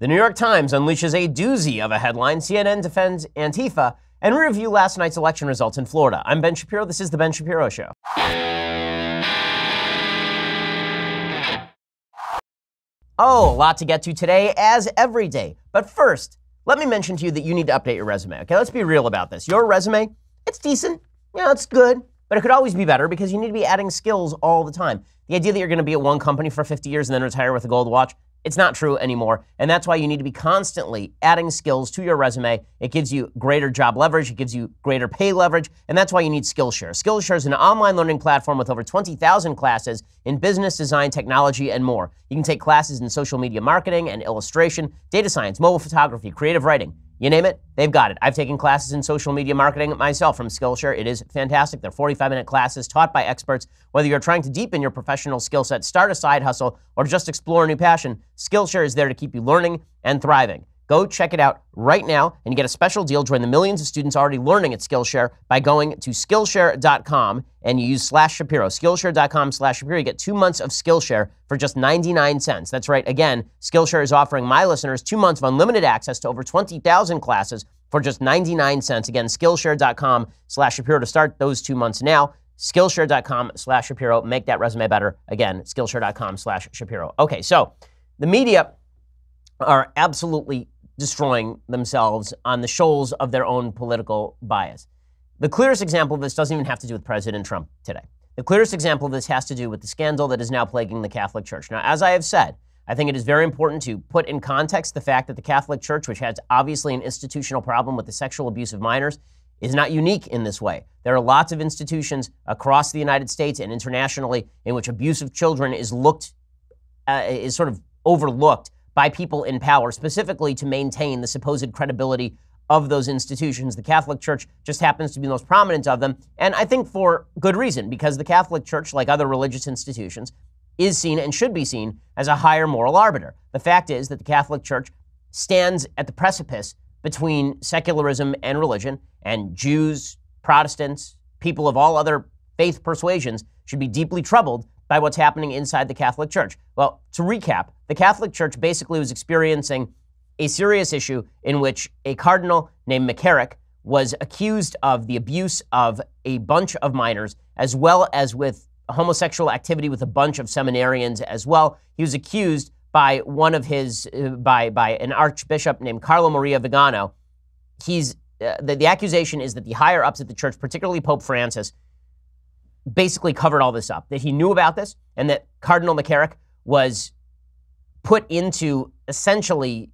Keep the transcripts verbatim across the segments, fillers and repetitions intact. The New York Times unleashes a doozy of a headline. C N N defends Antifa, and we review last night's election results in Florida. I'm Ben Shapiro. This is The Ben Shapiro Show. Oh, a lot to get to today, as every day. But first, let me mention to you that you need to update your resume. Okay, let's be real about this. Your resume, it's decent. Yeah, it's good. But it could always be better because you need to be adding skills all the time. The idea that you're going to be at one company for fifty years and then retire with a gold watch, it's not true anymore, and that's why you need to be constantly adding skills to your resume. It gives you greater job leverage. It gives you greater pay leverage, and that's why you need Skillshare. Skillshare is an online learning platform with over twenty thousand classes in business, design, technology, and more. You can take classes in social media marketing and illustration, data science, mobile photography, creative writing. You name it, they've got it. I've taken classes in social media marketing myself from Skillshare. It is fantastic. They're forty-five minute classes taught by experts. Whether you're trying to deepen your professional skill set, start a side hustle, or just explore a new passion, Skillshare is there to keep you learning and thriving. Go check it out right now and get a special deal. Join the millions of students already learning at Skillshare by going to Skillshare dot com and you use slash Shapiro. Skillshare dot com slash Shapiro. You get two months of Skillshare for just ninety-nine cents. That's right. Again, Skillshare is offering my listeners two months of unlimited access to over twenty thousand classes for just ninety-nine cents. Again, Skillshare dot com slash Shapiro to start those two months now. Skillshare dot com slash Shapiro. Make that resume better. Again, Skillshare dot com slash Shapiro. Okay, so the media are absolutely destroying themselves on the shoals of their own political bias. The clearest example of this doesn't even have to do with President Trump today. The clearest example of this has to do with the scandal that is now plaguing the Catholic Church. Now, as I have said, I think it is very important to put in context the fact that the Catholic Church, which has obviously an institutional problem with the sexual abuse of minors, is not unique in this way. There are lots of institutions across the United States and internationally in which abuse of children is looked, uh, is sort of overlooked by people in power, specifically to maintain the supposed credibility of those institutions. The Catholic Church just happens to be the most prominent of them, and I think for good reason, because the Catholic Church, like other religious institutions, is seen and should be seen as a higher moral arbiter. The fact is that the Catholic Church stands at the precipice between secularism and religion, and Jews, Protestants, people of all other faith persuasions should be deeply troubled by what's happening inside the Catholic Church. Well, to recap, the Catholic Church basically was experiencing a serious issue in which a cardinal named McCarrick was accused of the abuse of a bunch of minors, as well as with homosexual activity with a bunch of seminarians as well. He was accused by one of his, uh, by by an archbishop named Carlo Maria Vigano. He's, uh, the, the accusation is that the higher ups at the church, particularly Pope Francis, basically covered all this up, that he knew about this, and that Cardinal McCarrick was put into essentially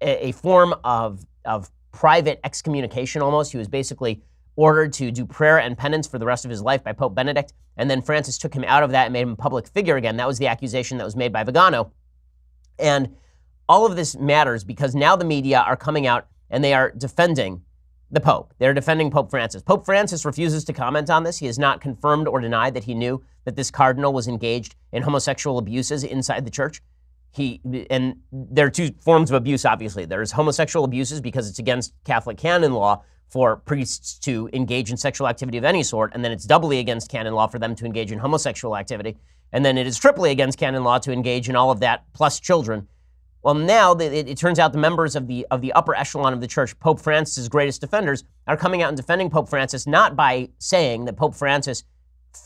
a, a form of, of private excommunication almost. He was basically ordered to do prayer and penance for the rest of his life by Pope Benedict, and then Francis took him out of that and made him a public figure again. That was the accusation that was made by Vigano. And all of this matters because now the media are coming out and they are defending the Pope. They're defending Pope Francis. Pope Francis refuses to comment on this. He has not confirmed or denied that he knew that this cardinal was engaged in homosexual abuses inside the church. He, and there are two forms of abuse, obviously. There's homosexual abuses because it's against Catholic canon law for priests to engage in sexual activity of any sort, and then it's doubly against canon law for them to engage in homosexual activity, and then it is triply against canon law to engage in all of that, plus children. Well, now it, it turns out the members of the of the upper echelon of the church, Pope Francis' greatest defenders, are coming out and defending Pope Francis, not by saying that Pope Francis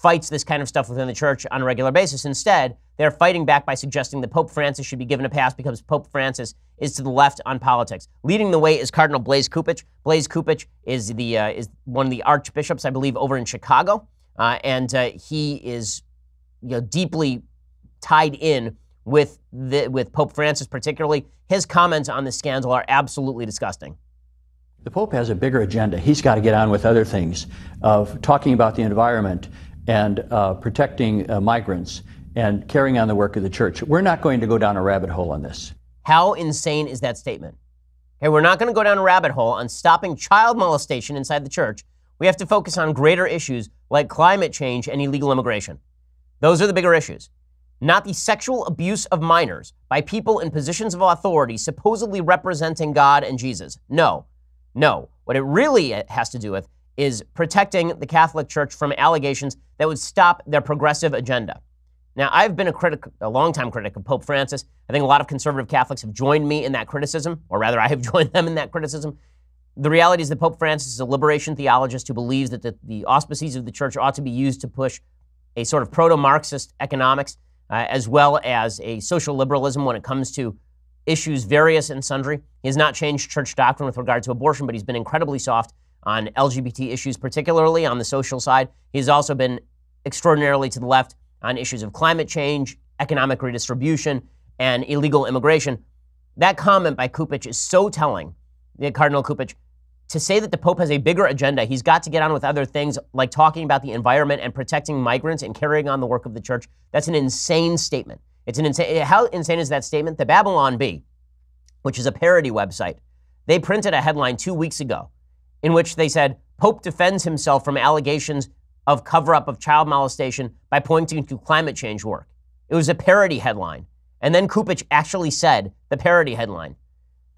fights this kind of stuff within the church on a regular basis. Instead, they're fighting back by suggesting that Pope Francis should be given a pass because Pope Francis is to the left on politics. Leading the way is Cardinal Blase Cupich. Blase Cupich is the uh, is one of the archbishops, I believe, over in Chicago, uh, and uh, he is you know deeply tied in with the, with Pope Francis particularly. His comments on this scandal are absolutely disgusting. The Pope has a bigger agenda. He's got to get on with other things, of talking about the environment and uh, protecting uh, migrants and carrying on the work of the church. We're not going to go down a rabbit hole on this. How insane is that statement? Okay, we're not going to go down a rabbit hole on stopping child molestation inside the church. We have to focus on greater issues like climate change and illegal immigration. Those are the bigger issues. Not the sexual abuse of minors by people in positions of authority supposedly representing God and Jesus. No, no. What it really has to do with is protecting the Catholic Church from allegations that would stop their progressive agenda. Now, I've been a critic, a longtime critic of Pope Francis. I think a lot of conservative Catholics have joined me in that criticism, or rather, I have joined them in that criticism. The reality is that Pope Francis is a liberation theologist who believes that the, the auspices of the church ought to be used to push a sort of proto-Marxist economics, uh, as well as a social liberalism when it comes to issues various and sundry. He has not changed church doctrine with regard to abortion, but he's been incredibly soft on L G B T issues, particularly on the social side. He's also been extraordinarily to the left on issues of climate change, economic redistribution, and illegal immigration. That comment by Cupich is so telling, Cardinal Cupich, to say that the Pope has a bigger agenda. He's got to get on with other things like talking about the environment and protecting migrants and carrying on the work of the church. That's an insane statement. It's an insane, how insane is that statement? The Babylon Bee, which is a parody website, they printed a headline two weeks ago in which they said, Pope defends himself from allegations of cover-up of child molestation by pointing to climate change work. It was a parody headline. And then Cupich actually said the parody headline.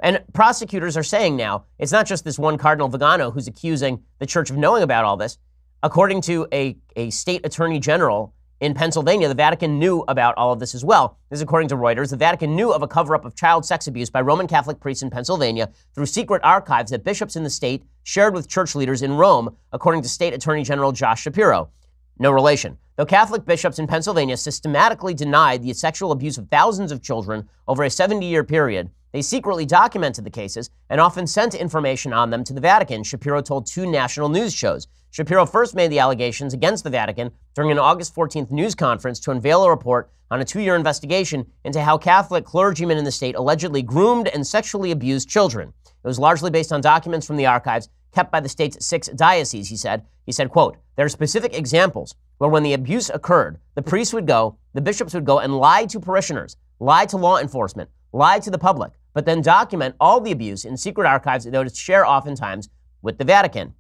And prosecutors are saying now, it's not just this one Cardinal Vigano who's accusing the church of knowing about all this. According to a, a state attorney general in Pennsylvania, the Vatican knew about all of this as well. This is according to Reuters. The Vatican knew of a cover-up of child sex abuse by Roman Catholic priests in Pennsylvania through secret archives that bishops in the state shared with church leaders in Rome, according to State Attorney General Josh Shapiro. No relation. Though Catholic bishops in Pennsylvania systematically denied the sexual abuse of thousands of children over a seventy-year period, they secretly documented the cases and often sent information on them to the Vatican, Shapiro told two national news shows. Shapiro first made the allegations against the Vatican during an August fourteenth news conference to unveil a report on a two-year investigation into how Catholic clergymen in the state allegedly groomed and sexually abused children. It was largely based on documents from the archives kept by the state's six dioceses, he said. He said, quote, there are specific examples where when the abuse occurred, the priests would go, the bishops would go and lie to parishioners, lie to law enforcement, lie to the public, but then document all the abuse in secret archives that they would share oftentimes with the Vatican.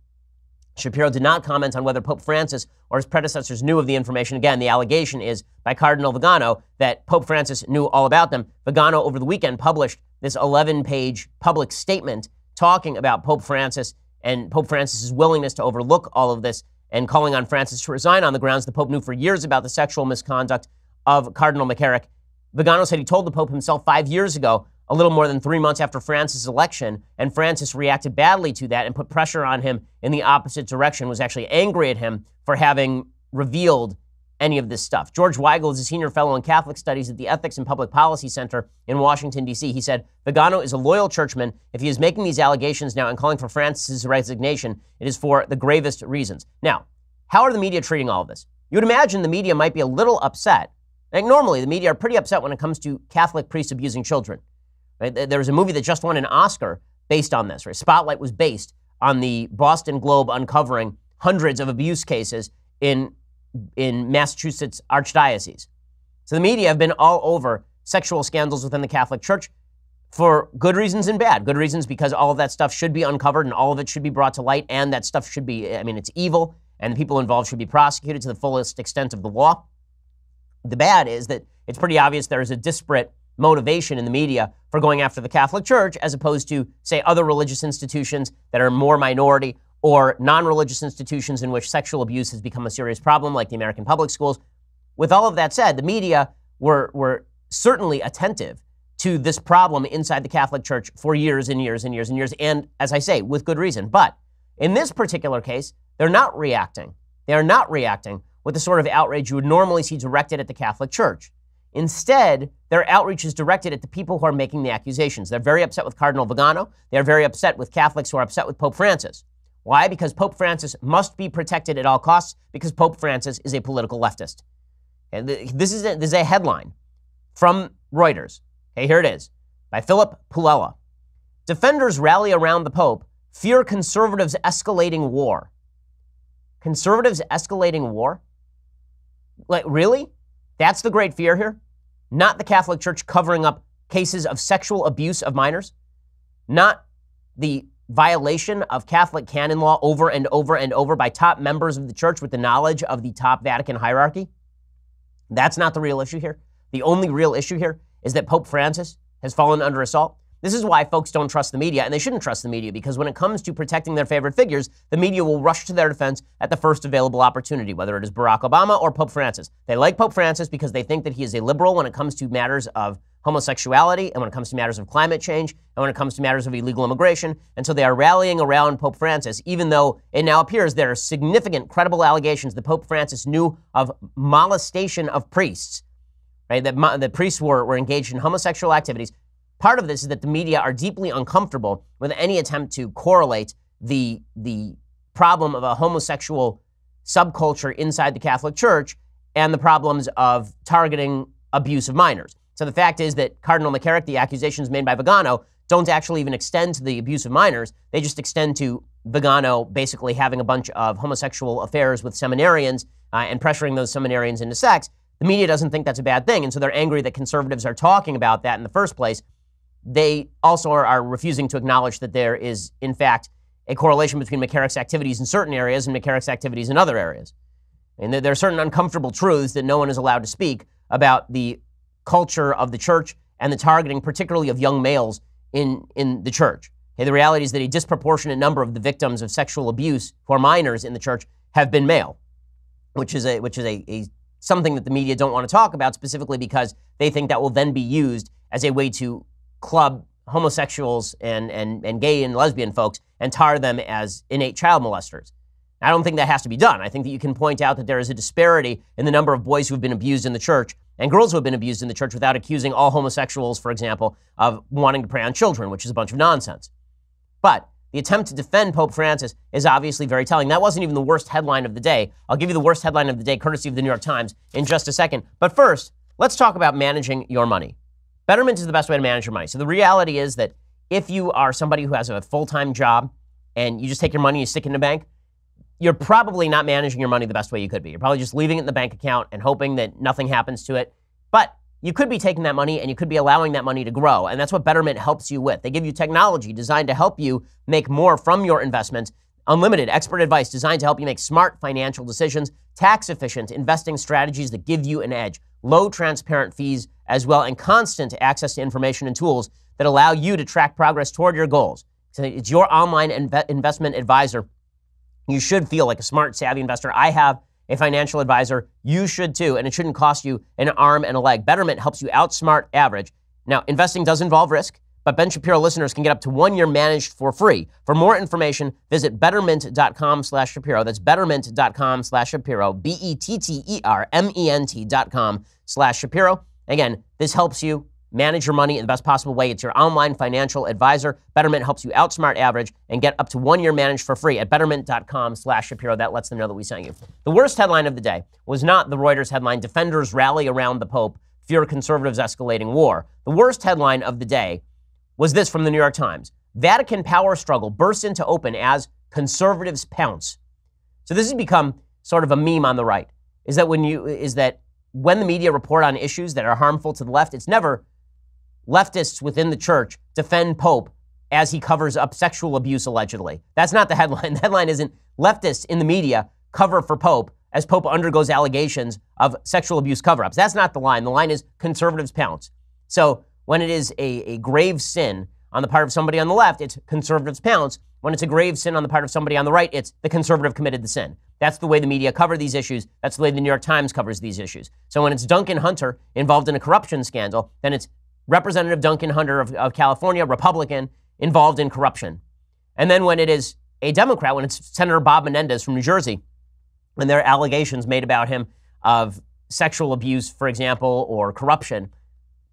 Shapiro did not comment on whether Pope Francis or his predecessors knew of the information. Again, the allegation is by Cardinal Vigano that Pope Francis knew all about them. Vigano over the weekend published this eleven-page public statement talking about Pope Francis and Pope Francis's willingness to overlook all of this and calling on Francis to resign on the grounds the Pope knew for years about the sexual misconduct of Cardinal McCarrick. Vigano said he told the Pope himself five years ago, a little more than three months after Francis' election, and Francis reacted badly to that and put pressure on him in the opposite direction, was actually angry at him for having revealed any of this stuff. George Weigel is a senior fellow in Catholic studies at the Ethics and Public Policy Center in Washington, D C He said, Vigano is a loyal churchman. If he is making these allegations now and calling for Francis' resignation, it is for the gravest reasons. Now, how are the media treating all of this? You would imagine the media might be a little upset. Like normally, the media are pretty upset when it comes to Catholic priests abusing children. Right? There was a movie that just won an Oscar based on this. Right? Spotlight was based on the Boston Globe uncovering hundreds of abuse cases in, in Massachusetts archdiocese. So the media have been all over sexual scandals within the Catholic Church for good reasons and bad. Good reasons because all of that stuff should be uncovered and all of it should be brought to light, and that stuff should be, I mean, it's evil, and the people involved should be prosecuted to the fullest extent of the law. The bad is that it's pretty obvious there is a disparate motivation in the media for going after the Catholic Church as opposed to, say, other religious institutions that are more minority or non-religious institutions in which sexual abuse has become a serious problem, like the American public schools. With all of that said, the media were, were certainly attentive to this problem inside the Catholic Church for years and years and years and years, and as I say, with good reason. But in this particular case, they're not reacting. They are not reacting with the sort of outrage you would normally see directed at the Catholic Church. Instead, their outreach is directed at the people who are making the accusations. They're very upset with Cardinal Vigano. They're very upset with Catholics who are upset with Pope Francis. Why? Because Pope Francis must be protected at all costs because Pope Francis is a political leftist. And this is a, this is a headline from Reuters. Okay, here it is, by Philip Pulela. Defenders rally around the Pope, fear conservatives escalating war. Conservatives escalating war? Like, really? That's the great fear here? Not the Catholic Church covering up cases of sexual abuse of minors, not the violation of Catholic canon law over and over and over by top members of the church with the knowledge of the top Vatican hierarchy. That's not the real issue here. The only real issue here is that Pope Francis has fallen under assault. This is why folks don't trust the media, and they shouldn't trust the media, because when it comes to protecting their favorite figures, the media will rush to their defense at the first available opportunity, whether it is Barack Obama or Pope Francis. They like Pope Francis because they think that he is a liberal when it comes to matters of homosexuality, and when it comes to matters of climate change, and when it comes to matters of illegal immigration. And so they are rallying around Pope Francis, even though it now appears there are significant, credible allegations that Pope Francis knew of molestation of priests, right? That mo- the priests were, were engaged in homosexual activities. Part of this is that the media are deeply uncomfortable with any attempt to correlate the, the problem of a homosexual subculture inside the Catholic Church and the problems of targeting abuse of minors. So the fact is that Cardinal McCarrick, the accusations made by Vigano, don't actually even extend to the abuse of minors. They just extend to Vigano basically having a bunch of homosexual affairs with seminarians uh, and pressuring those seminarians into sex. The media doesn't think that's a bad thing, and so they're angry that conservatives are talking about that in the first place. They also are, are refusing to acknowledge that there is, in fact, a correlation between McCarrick's activities in certain areas and McCarrick's activities in other areas. And there, there are certain uncomfortable truths that no one is allowed to speak about the culture of the church and the targeting, particularly of young males in, in the church. Okay, the reality is that a disproportionate number of the victims of sexual abuse who are minors in the church have been male, which is a which is a, a something that the media don't want to talk about, specifically because they think that will then be used as a way to club homosexuals and, and, and gay and lesbian folks and tar them as innate child molesters. I don't think that has to be done. I think that you can point out that there is a disparity in the number of boys who have been abused in the church and girls who have been abused in the church without accusing all homosexuals, for example, of wanting to prey on children, which is a bunch of nonsense. But the attempt to defend Pope Francis is obviously very telling. That wasn't even the worst headline of the day. I'll give you the worst headline of the day, courtesy of the New York Times, in just a second. But first, let's talk about managing your money. Betterment is the best way to manage your money. So the reality is that if you are somebody who has a full-time job and you just take your money and you stick it in a bank, you're probably not managing your money the best way you could be. You're probably just leaving it in the bank account and hoping that nothing happens to it. But you could be taking that money and you could be allowing that money to grow. And that's what Betterment helps you with. They give you technology designed to help you make more from your investments, unlimited expert advice designed to help you make smart financial decisions, tax-efficient investing strategies that give you an edge, low transparent fees as well, and constant access to information and tools that allow you to track progress toward your goals. So it's your online inv- investment advisor. You should feel like a smart, savvy investor. I have a financial advisor. You should too, and it shouldn't cost you an arm and a leg. Betterment helps you outsmart average. Now, investing does involve risk, but Ben Shapiro listeners can get up to one year managed for free. For more information, visit betterment.com slash Shapiro. That's betterment.com slash Shapiro, B-E-T-T-E-R-M-E-N-T dot com slash Shapiro. Again, this helps you manage your money in the best possible way. It's your online financial advisor. Betterment helps you outsmart average and get up to one year managed for free at betterment.com slash Shapiro. That lets them know that we sent you. The worst headline of the day was not the Reuters headline, "Defenders Rally Around the Pope, Fear Conservatives Escalating War." The worst headline of the day was this from the New York Times: "Vatican Power Struggle Bursts Into Open as Conservatives Pounce." So this has become sort of a meme on the right, is that when you, is that when the media report on issues that are harmful to the left, it's never leftists within the church defend Pope as he covers up sexual abuse allegedly. That's not the headline. The headline isn't leftists in the media cover for Pope as Pope undergoes allegations of sexual abuse cover-ups. That's not the line. The line is conservatives pounce. So when it is a, a grave sin on the part of somebody on the left, it's conservatives pounce. When it's a grave sin on the part of somebody on the right, it's the conservative committed the sin. That's the way the media cover these issues. That's the way the New York Times covers these issues. So when it's Duncan Hunter involved in a corruption scandal, then it's Representative Duncan Hunter of, of California, Republican, involved in corruption. And then when it is a Democrat, when it's Senator Bob Menendez from New Jersey, and there are allegations made about him of sexual abuse, for example, or corruption,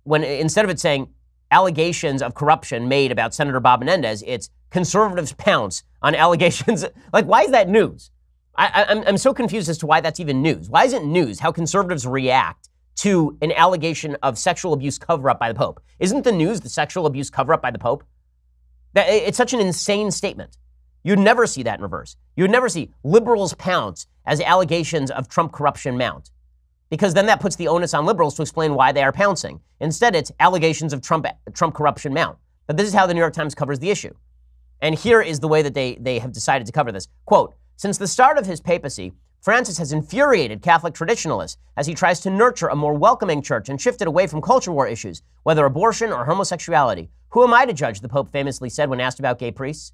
when instead of it saying allegations of corruption made about Senator Bob Menendez, it's conservatives pounce on allegations. Like, why is that news? I, I'm, I'm so confused as to why that's even news. Why isn't news how conservatives react to an allegation of sexual abuse cover-up by the Pope? Isn't the news the sexual abuse cover-up by the Pope? That, it's such an insane statement. You'd never see that in reverse. You'd never see liberals pounce as allegations of Trump corruption mount, because then that puts the onus on liberals to explain why they are pouncing. Instead, it's allegations of Trump Trump corruption mount. But this is how the New York Times covers the issue. And here is the way that they, they have decided to cover this. Quote, "Since the start of his papacy, Francis has infuriated Catholic traditionalists as he tries to nurture a more welcoming church and shift it away from culture war issues, whether abortion or homosexuality. Who am I to judge, the Pope famously said when asked about gay priests.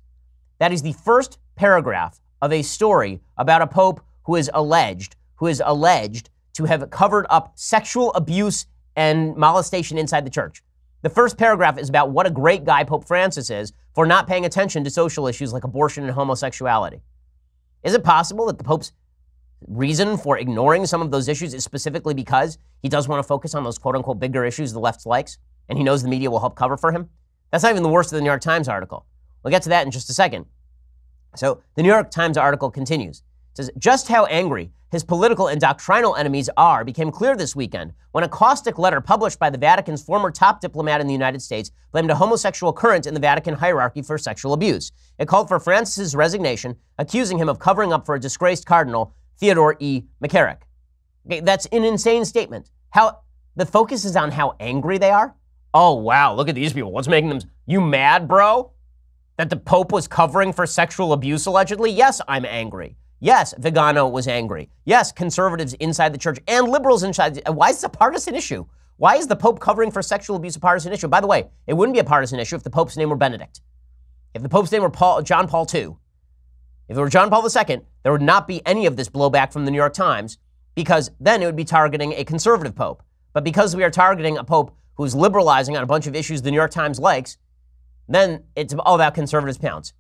That is the first paragraph of a story about a Pope who is alleged, who is alleged to have covered up sexual abuse and molestation inside the church. The first paragraph is about what a great guy Pope Francis is for not paying attention to social issues like abortion and homosexuality. Is it possible that the Pope's reason for ignoring some of those issues is specifically because he does want to focus on those quote-unquote bigger issues the left likes, and he knows the media will help cover for him? That's not even the worst of the New York Times article. We'll get to that in just a second. So the New York Times article continues. It says, just how angry his political and doctrinal enemies are became clear this weekend when a caustic letter published by the Vatican's former top diplomat in the United States blamed a homosexual current in the Vatican hierarchy for sexual abuse. It called for Francis's resignation, accusing him of covering up for a disgraced cardinal, Theodore E. McCarrick. Okay, that's an insane statement. How the focus is on how angry they are? Oh, wow, look at these people. What's making them? You mad, bro? That the Pope was covering for sexual abuse allegedly? Yes, I'm angry. Yes, Vigano was angry. Yes, conservatives inside the church and liberals inside. Why is this a partisan issue? Why is the Pope covering for sexual abuse a partisan issue? By the way, it wouldn't be a partisan issue if the Pope's name were Benedict. If the Pope's name were Paul, John Paul the Second, if it were John Paul the Second, there would not be any of this blowback from the New York Times, because then it would be targeting a conservative pope. But because we are targeting a pope who's liberalizing on a bunch of issues the New York Times likes, then it's all about conservative pounds.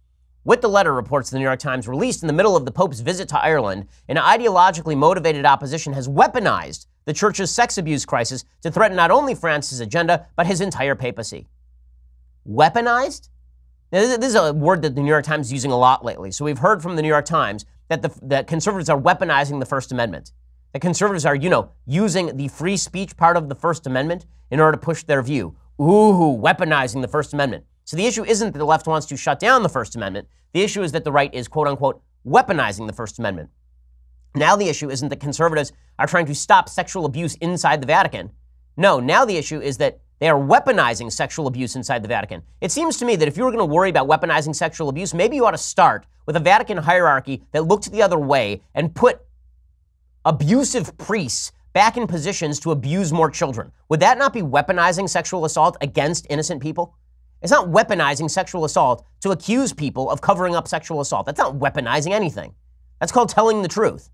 With the letter, reports the New York Times, released in the middle of the Pope's visit to Ireland, an ideologically motivated opposition has weaponized the church's sex abuse crisis to threaten not only Francis' agenda, but his entire papacy. Weaponized? Now, this is a word that the New York Times is using a lot lately. So we've heard from the New York Times that the that conservatives are weaponizing the First Amendment. That conservatives are, you know, using the free speech part of the First Amendment in order to push their view. Ooh, weaponizing the First Amendment. So the issue isn't that the left wants to shut down the First Amendment. The issue is that the right is, quote unquote, weaponizing the First Amendment. Now the issue isn't that conservatives are trying to stop sexual abuse inside the Vatican. No, now the issue is that they are weaponizing sexual abuse inside the Vatican. It seems to me that if you were going to worry about weaponizing sexual abuse, maybe you ought to start with a Vatican hierarchy that looked the other way and put abusive priests back in positions to abuse more children. Would that not be weaponizing sexual assault against innocent people? It's not weaponizing sexual assault to accuse people of covering up sexual assault. That's not weaponizing anything. That's called telling the truth.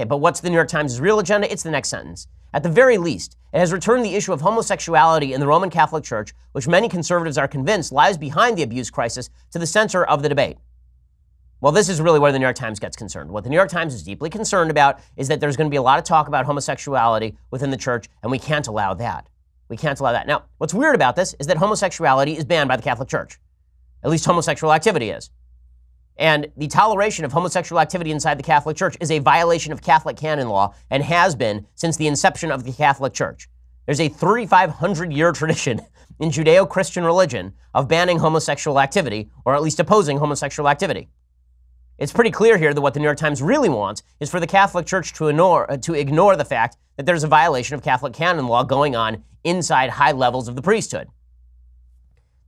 Okay, but what's the New York Times' real agenda? It's the next sentence. At the very least, it has returned the issue of homosexuality in the Roman Catholic Church, which many conservatives are convinced lies behind the abuse crisis, to the center of the debate. Well, this is really where the New York Times gets concerned. What the New York Times is deeply concerned about is that there's going to be a lot of talk about homosexuality within the church, and we can't allow that. We can't allow that. Now, what's weird about this is that homosexuality is banned by the Catholic Church. At least homosexual activity is. And the toleration of homosexual activity inside the Catholic Church is a violation of Catholic canon law and has been since the inception of the Catholic Church. There's a three thousand five hundred year tradition in Judeo-Christian religion of banning homosexual activity, or at least opposing homosexual activity. It's pretty clear here that what the New York Times really wants is for the Catholic Church to ignore, to ignore the fact that there's a violation of Catholic canon law going on inside high levels of the priesthood.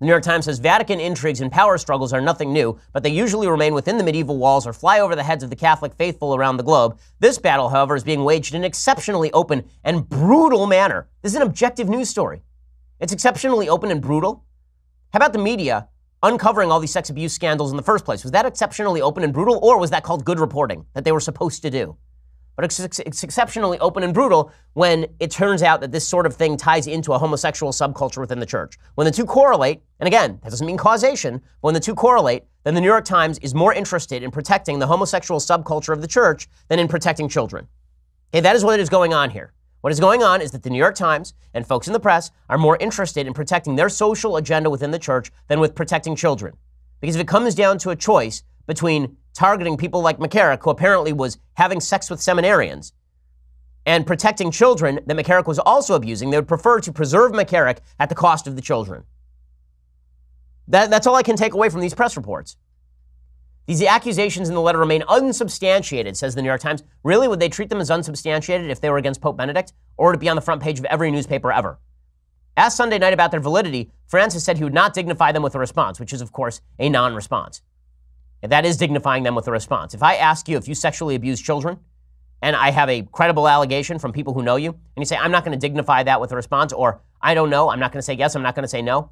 The New York Times says Vatican intrigues and power struggles are nothing new, but they usually remain within the medieval walls or fly over the heads of the Catholic faithful around the globe. This battle, however, is being waged in an exceptionally open and brutal manner. This is an objective news story. It's exceptionally open and brutal. How about the media uncovering all these sex abuse scandals in the first place? Was that exceptionally open and brutal, or was that called good reporting that they were supposed to do? But it's, it's exceptionally open and brutal when it turns out that this sort of thing ties into a homosexual subculture within the church. When the two correlate, and again, that doesn't mean causation, but when the two correlate, then the New York Times is more interested in protecting the homosexual subculture of the church than in protecting children. Okay, that is what is going on here. What is going on is that the New York Times and folks in the press are more interested in protecting their social agenda within the church than with protecting children. Because if it comes down to a choice between targeting people like McCarrick, who apparently was having sex with seminarians, and protecting children that McCarrick was also abusing, they would prefer to preserve McCarrick at the cost of the children. That, that's all I can take away from these press reports. These accusations in the letter remain unsubstantiated, says the New York Times. Really, would they treat them as unsubstantiated if they were against Pope Benedict? Or would it be on the front page of every newspaper ever? Asked Sunday night about their validity, Francis said he would not dignify them with a response, which is, of course, a non-response. And that is dignifying them with a response. If I ask you if you sexually abuse children, and I have a credible allegation from people who know you, and you say, I'm not going to dignify that with a response, or I don't know, I'm not going to say yes, I'm not going to say no,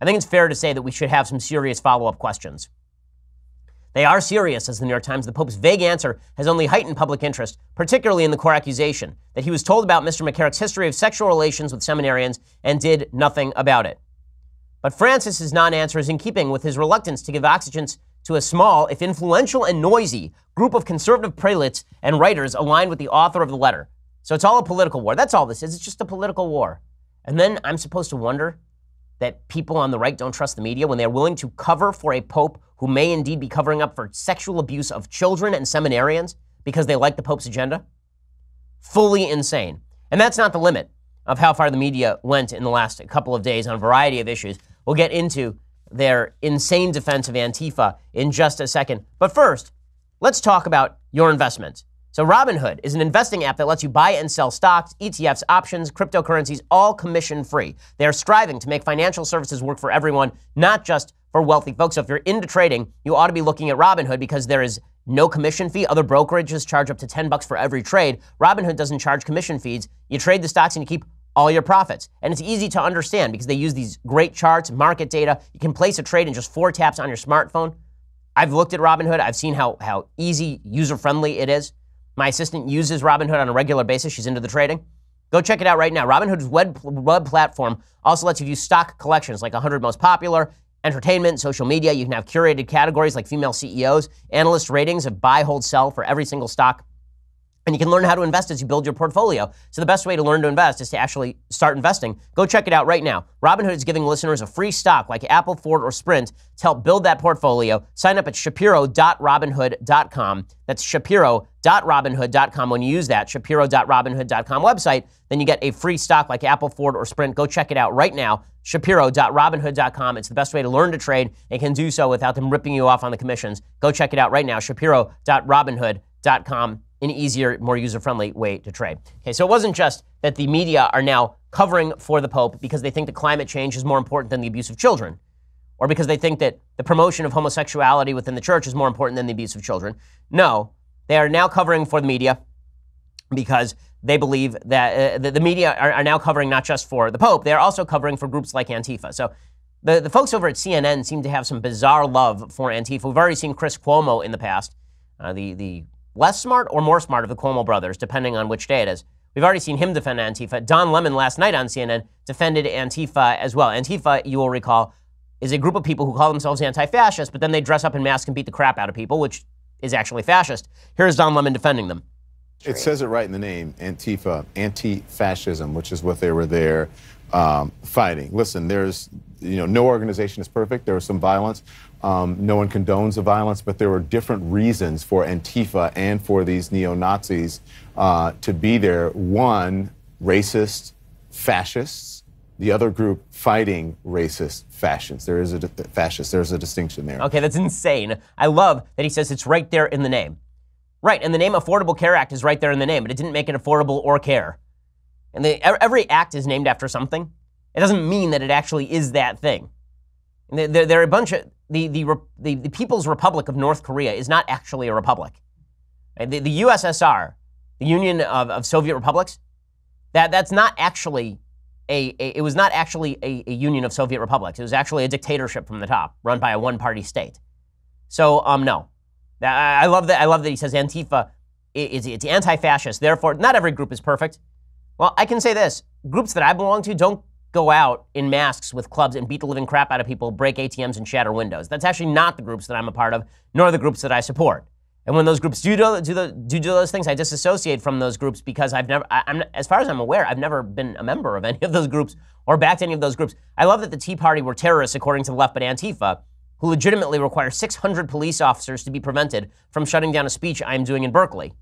I think it's fair to say that we should have some serious follow-up questions. They are serious, as the New York Times. The Pope's vague answer has only heightened public interest, particularly in the core accusation that he was told about Mister McCarrick's history of sexual relations with seminarians and did nothing about it. But Francis's non-answer is in keeping with his reluctance to give oxygen to a small, if influential and noisy, group of conservative prelates and writers aligned with the author of the letter. So it's all a political war. That's all this is. It's just a political war. And then I'm supposed to wonder that people on the right don't trust the media when they're willing to cover for a pope who may indeed be covering up for sexual abuse of children and seminarians because they like the Pope's agenda? Fully insane. And that's not the limit of how far the media went in the last couple of days on a variety of issues. We'll get into their insane defense of Antifa in just a second. But first, let's talk about your investments. So Robinhood is an investing app that lets you buy and sell stocks, E T Fs, options, cryptocurrencies, all commission-free. They are striving to make financial services work for everyone, not just for wealthy folks. So if you're into trading, you ought to be looking at Robinhood because there is no commission fee. Other brokerages charge up to ten bucks for every trade. Robinhood doesn't charge commission fees. You trade the stocks and you keep all your profits. And it's easy to understand because they use these great charts, market data. You can place a trade in just four taps on your smartphone. I've looked at Robinhood. I've seen how, how easy, user-friendly it is. My assistant uses Robinhood on a regular basis. She's into the trading. Go check it out right now. Robinhood's web, web platform also lets you view stock collections like one hundred most popular, entertainment, social media. You can have curated categories like female C E Os, analyst ratings of buy, hold, sell for every single stock. And you can learn how to invest as you build your portfolio. So the best way to learn to invest is to actually start investing. Go check it out right now. Robinhood is giving listeners a free stock like Apple, Ford, or Sprint to help build that portfolio. Sign up at shapiro dot robinhood dot com. That's shapiro dot robinhood dot com. When you use that shapiro dot robinhood dot com website, then you get a free stock like Apple, Ford, or Sprint. Go check it out right now. shapiro dot robinhood dot com. It's the best way to learn to trade and can do so without them ripping you off on the commissions. Go check it out right now. shapiro dot robinhood dot com. An easier, more user-friendly way to trade. Okay, so it wasn't just that the media are now covering for the Pope because they think that climate change is more important than the abuse of children, or because they think that the promotion of homosexuality within the church is more important than the abuse of children. No, they are now covering for the media because they believe that uh, the, the media are, are now covering not just for the Pope, they are also covering for groups like Antifa. So the, the folks over at C N N seem to have some bizarre love for Antifa. We've already seen Chris Cuomo in the past, uh, the the less smart or more smart of the Cuomo brothers, depending on which day it is. We've already seen him defend Antifa. Don Lemon last night on C N N defended Antifa as well. Antifa, you will recall, is a group of people who call themselves anti-fascist, but then they dress up in masks and beat the crap out of people, which is actually fascist. Here's Don Lemon defending them. It says it right in the name, Antifa, anti-fascism, which is what they were there um, fighting. Listen, there's, you know, no organization is perfect. There was some violence. Um, no one condones the violence, but there were different reasons for Antifa and for these neo-Nazis uh, to be there. One, racist fascists. The other group, fighting racist fascists. There is a fascist. There's a distinction there. Okay, that's insane. I love that he says it's right there in the name. Right, and the name Affordable Care Act is right there in the name, but it didn't make it affordable or care. And they, every act is named after something. It doesn't mean that it actually is that thing. There, there are a bunch of... The, the, the, the People's Republic of North Korea is not actually a republic. The, the U S S R, the Union of, of Soviet Republics, that, that's not actually a, a it was not actually a, a union of Soviet republics. It was actually a dictatorship from the top, run by a one-party state. So um no, I, I love that. I love that he says Antifa is it's anti-fascist. Therefore, not every group is perfect. Well, I can say this: groups that I belong to don't go out in masks with clubs and beat the living crap out of people, break A T Ms and shatter windows. That's actually not the groups that I'm a part of, nor the groups that I support. And when those groups do do, do, the, do, do those things, I disassociate from those groups because I've never, I, I'm, as far as I'm aware, I've never been a member of any of those groups or backed any of those groups. I love that the Tea Party were terrorists according to the left, but Antifa, who legitimately require six hundred police officers to be prevented from shutting down a speech I'm doing in Berkeley.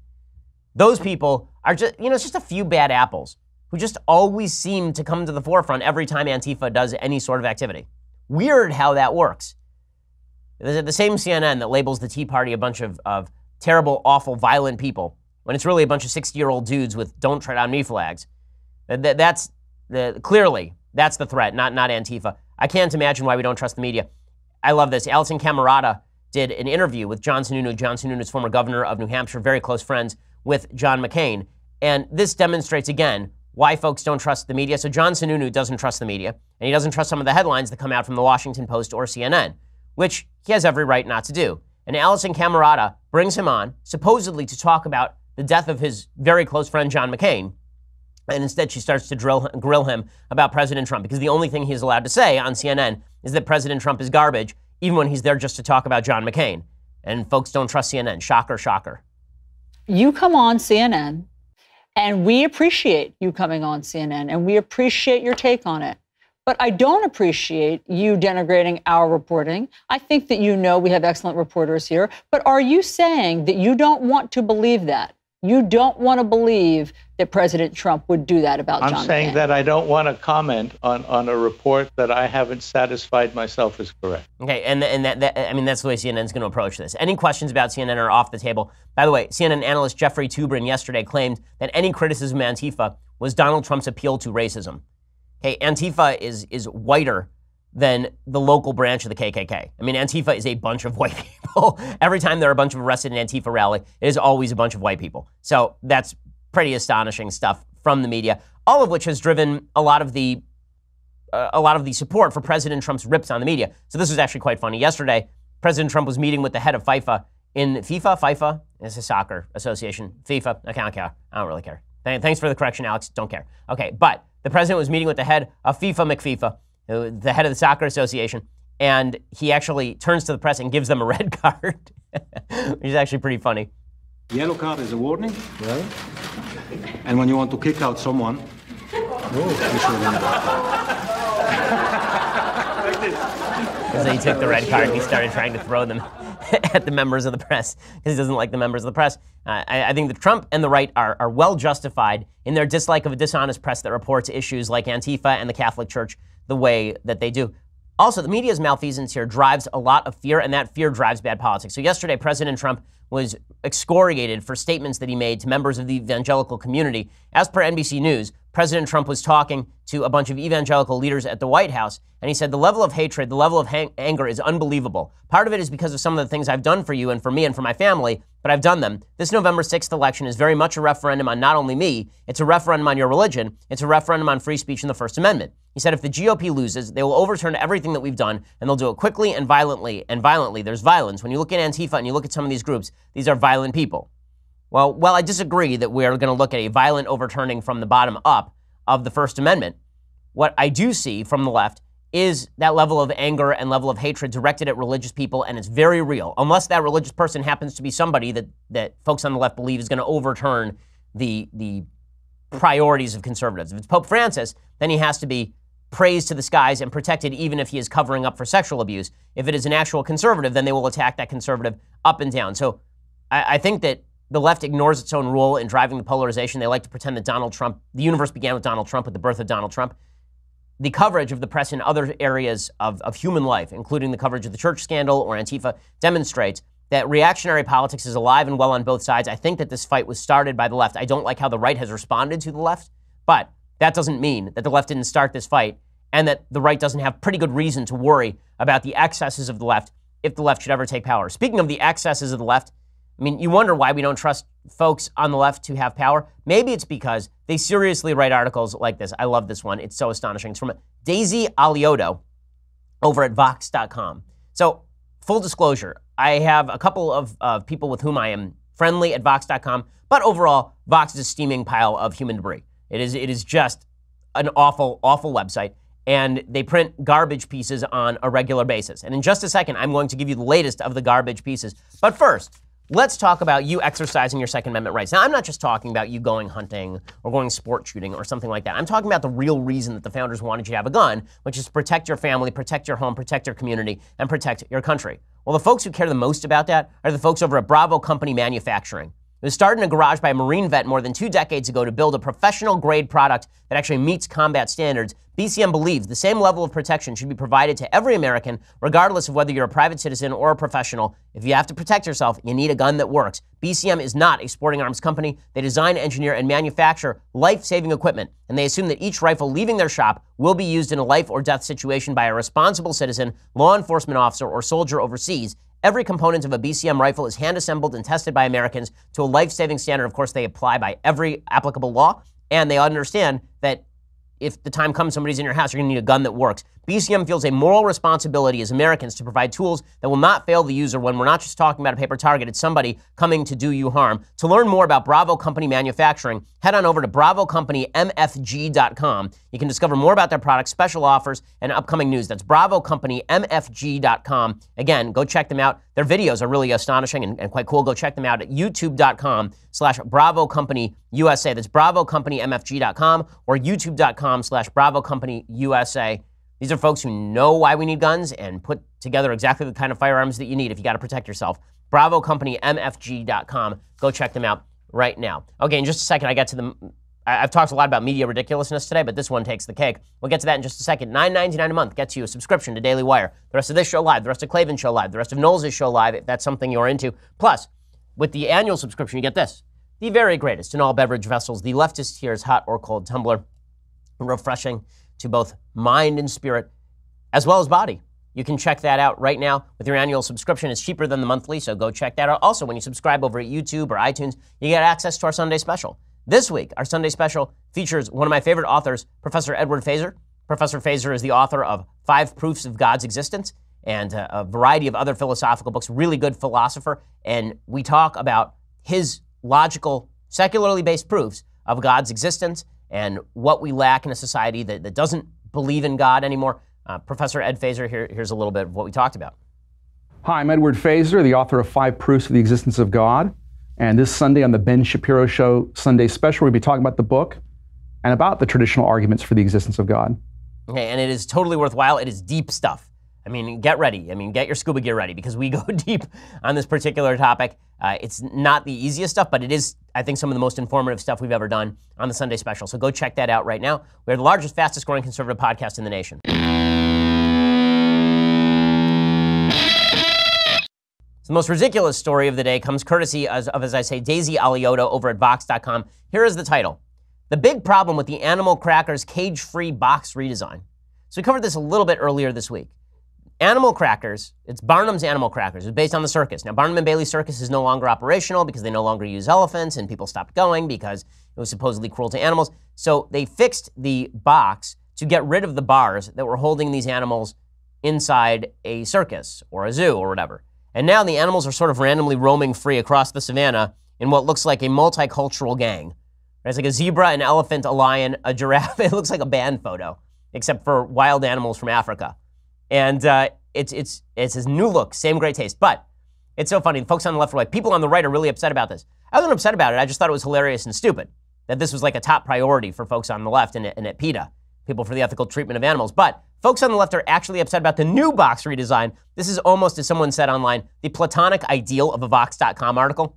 Those people are just, you know, it's just a few bad apples who just always seem to come to the forefront every time Antifa does any sort of activity. Weird how that works. The same C N N that labels the Tea Party a bunch of, of terrible, awful, violent people, when it's really a bunch of sixty-year-old dudes with "Don't Tread on Me" flags. That, that's the, clearly, that's the threat, not, not Antifa. I can't imagine why we don't trust the media. I love this. Allison Camerata did an interview with John Sununu, John Sununu's former governor of New Hampshire, very close friends. with John McCain. And this demonstrates, again, why folks don't trust the media. So John Sununu doesn't trust the media, and he doesn't trust some of the headlines that come out from the Washington Post or C N N, which he has every right not to do. And Allison Camerata brings him on, supposedly to talk about the death of his very close friend, John McCain. And instead, she starts to drill, grill him about President Trump, because the only thing he's allowed to say on C N N is that President Trump is garbage, even when he's there just to talk about John McCain. And folks don't trust C N N. Shocker, shocker. You come on C N N, and we appreciate you coming on C N N, and we appreciate your take on it. But I don't appreciate you denigrating our reporting. I think that you know we have excellent reporters here. But are you saying that you don't want to believe that? You don't want to believe that President Trump would do that about John McCain? I'm saying that I don't want to comment on, on a report that I haven't satisfied myself is correct. Okay, and, and that, that, I mean, that's the way C N N's going to approach this. Any questions about C N N are off the table. By the way, C N N analyst Jeffrey Toobrin yesterday claimed that any criticism of Antifa was Donald Trump's appeal to racism. Hey, Antifa is is whiter than the local branch of the K K K. I mean, Antifa is a bunch of white people. Every time there are a bunch of arrested in an Antifa rally, it is always a bunch of white people. So that's pretty astonishing stuff from the media, all of which has driven a lot of the uh, a lot of the support for President Trump's rips on the media. So this was actually quite funny. Yesterday, President Trump was meeting with the head of FIFA in FIFA. FIFA is a soccer association. FIFA, I don't care. I don't really care. Thanks for the correction, Alex. Don't care. Okay, but the president was meeting with the head of FIFA McFIFA, the head of the soccer association, and he actually turns to the press and gives them a red card, which is actually pretty funny. Yellow card is a warning, yeah. And when you want to kick out someone, oh, like this. So he took the red card and he started trying to throw them at the members of the press, because he doesn't like the members of the press. Uh, I, I think that Trump and the right are, are well justified in their dislike of a dishonest press that reports issues like Antifa and the Catholic Church the way that they do. Also, the media's malfeasance here drives a lot of fear, and that fear drives bad politics. So yesterday, President Trump was excoriated for statements that he made to members of the evangelical community. As per N B C News, President Trump was talking to a bunch of evangelical leaders at the White House, and he said, the level of hatred, the level of hang- anger is unbelievable. Part of it is because of some of the things I've done for you and for me and for my family, but I've done them. This November sixth election is very much a referendum on not only me, it's a referendum on your religion, it's a referendum on free speech and the First Amendment. He said, if the G O P loses, they will overturn everything that we've done, and they'll do it quickly and violently, and violently. There's violence. When you look at Antifa and you look at some of these groups, these are violent people. Well, well, I disagree that we're going to look at a violent overturning from the bottom up of the First Amendment. What I do see from the left is that level of anger and level of hatred directed at religious people, and it's very real, unless that religious person happens to be somebody that, that folks on the left believe is going to overturn the, the priorities of conservatives. If it's Pope Francis, then he has to be praised to the skies and protected, even if he is covering up for sexual abuse. If it is an actual conservative, then they will attack that conservative up and down. So I, I think that the left ignores its own role in driving the polarization. They like to pretend that Donald Trump, the universe began with Donald Trump, with the birth of Donald Trump. The coverage of the press in other areas of, of human life, including the coverage of the church scandal or Antifa, demonstrates that reactionary politics is alive and well on both sides. I think that this fight was started by the left. I don't like how the right has responded to the left, but that doesn't mean that the left didn't start this fight and that the right doesn't have pretty good reason to worry about the excesses of the left if the left should ever take power. Speaking of the excesses of the left, I mean, you wonder why we don't trust folks on the left to have power. Maybe it's because they seriously write articles like this. I love this one. It's so astonishing. It's from Daisy Alioto over at Vox dot com. So, full disclosure, I have a couple of uh, people with whom I am friendly at Vox dot com, but overall, Vox is a steaming pile of human debris. It is, it is just an awful, awful website, and they print garbage pieces on a regular basis. And in just a second, I'm going to give you the latest of the garbage pieces. But first, let's talk about you exercising your Second Amendment rights. Now, I'm not just talking about you going hunting or going sport shooting or something like that. I'm talking about the real reason that the founders wanted you to have a gun, which is to protect your family, protect your home, protect your community, and protect your country. Well, the folks who care the most about that are the folks over at Bravo Company Manufacturing. It was started in a garage by a Marine vet more than two decades ago to build a professional-grade product that actually meets combat standards. B C M believes the same level of protection should be provided to every American, regardless of whether you're a private citizen or a professional. If you have to protect yourself, you need a gun that works. B C M is not a sporting arms company. They design, engineer, and manufacture life-saving equipment, and they assume that each rifle leaving their shop will be used in a life or death situation by a responsible citizen, law enforcement officer, or soldier overseas, Every component of a B C M rifle is hand-assembled and tested by Americans to a life-saving standard. Of course, they apply by every applicable law, and they understand that if the time comes somebody's in your house, you're going to need a gun that works. B C M feels a moral responsibility as Americans to provide tools that will not fail the user when we're not just talking about a paper target, it's somebody coming to do you harm. To learn more about Bravo Company Manufacturing, head on over to bravo company m f g dot com. You can discover more about their products, special offers, and upcoming news. That's bravo company m f g dot com. Again, go check them out. Their videos are really astonishing and, and quite cool. Go check them out at youtube dot com slash bravo company U S A. That's bravo company m f g dot com or youtube dot com slash bravo company U S A. These are folks who know why we need guns and put together exactly the kind of firearms that you need if you got to protect yourself. bravo company m f g dot com. Go check them out right now. Okay, in just a second, I get to the. I've talked a lot about media ridiculousness today, but this one takes the cake. We'll get to that in just a second. nine ninety-nine a month gets you a subscription to Daily Wire. The rest of this show live, the rest of Clavin's show live, the rest of Knowles' show live, if that's something you're into. Plus, with the annual subscription, you get this. The very greatest in all beverage vessels, the leftist here's hot or cold tumbler. Refreshing to both mind and spirit, as well as body. You can check that out right now with your annual subscription. It's cheaper than the monthly, so go check that out. Also, when you subscribe over at YouTube or iTunes, you get access to our Sunday special. This week, our Sunday special features one of my favorite authors, Professor Edward Feser. Professor Feser is the author of Five Proofs of God's Existence and a, a variety of other philosophical books, really good philosopher, and we talk about his logical, secularly based proofs of God's existence and what we lack in a society that, that doesn't believe in God anymore. Uh, Professor Ed Feser, here, here's a little bit of what we talked about. Hi, I'm Edward Feser, the author of Five Proofs of the Existence of God. And this Sunday on The Ben Shapiro Show Sunday Special, we'll be talking about the book and about the traditional arguments for the existence of God. Okay, and it is totally worthwhile. It is deep stuff. I mean, get ready. I mean, get your scuba gear ready because we go deep on this particular topic. Uh, it's not the easiest stuff, but it is, I think, some of the most informative stuff we've ever done on the Sunday Special. So go check that out right now. We're the largest, fastest growing conservative podcast in the nation. So the most ridiculous story of the day comes courtesy of, as I say, Daisy Alioto over at Vox dot com. Here is the title. The big problem with the animal crackers cage-free box redesign. So we covered this a little bit earlier this week. Animal crackers, it's Barnum's Animal Crackers. It's based on the circus. Now, Barnum and Bailey Circus is no longer operational because they no longer use elephants and people stopped going because it was supposedly cruel to animals. So they fixed the box to get rid of the bars that were holding these animals inside a circus or a zoo or whatever. And now the animals are sort of randomly roaming free across the savannah in what looks like a multicultural gang. It's like a zebra, an elephant, a lion, a giraffe. It looks like a band photo, except for wild animals from Africa. And uh, it's it's it's his new look, same great taste. But it's so funny. The folks on the left were like, people on the right are really upset about this. I wasn't upset about it. I just thought it was hilarious and stupid that this was like a top priority for folks on the left and, and at PETA, People for the Ethical Treatment of Animals. But folks on the left are actually upset about the new box redesign. This is almost, as someone said online, the platonic ideal of a Vox dot com article.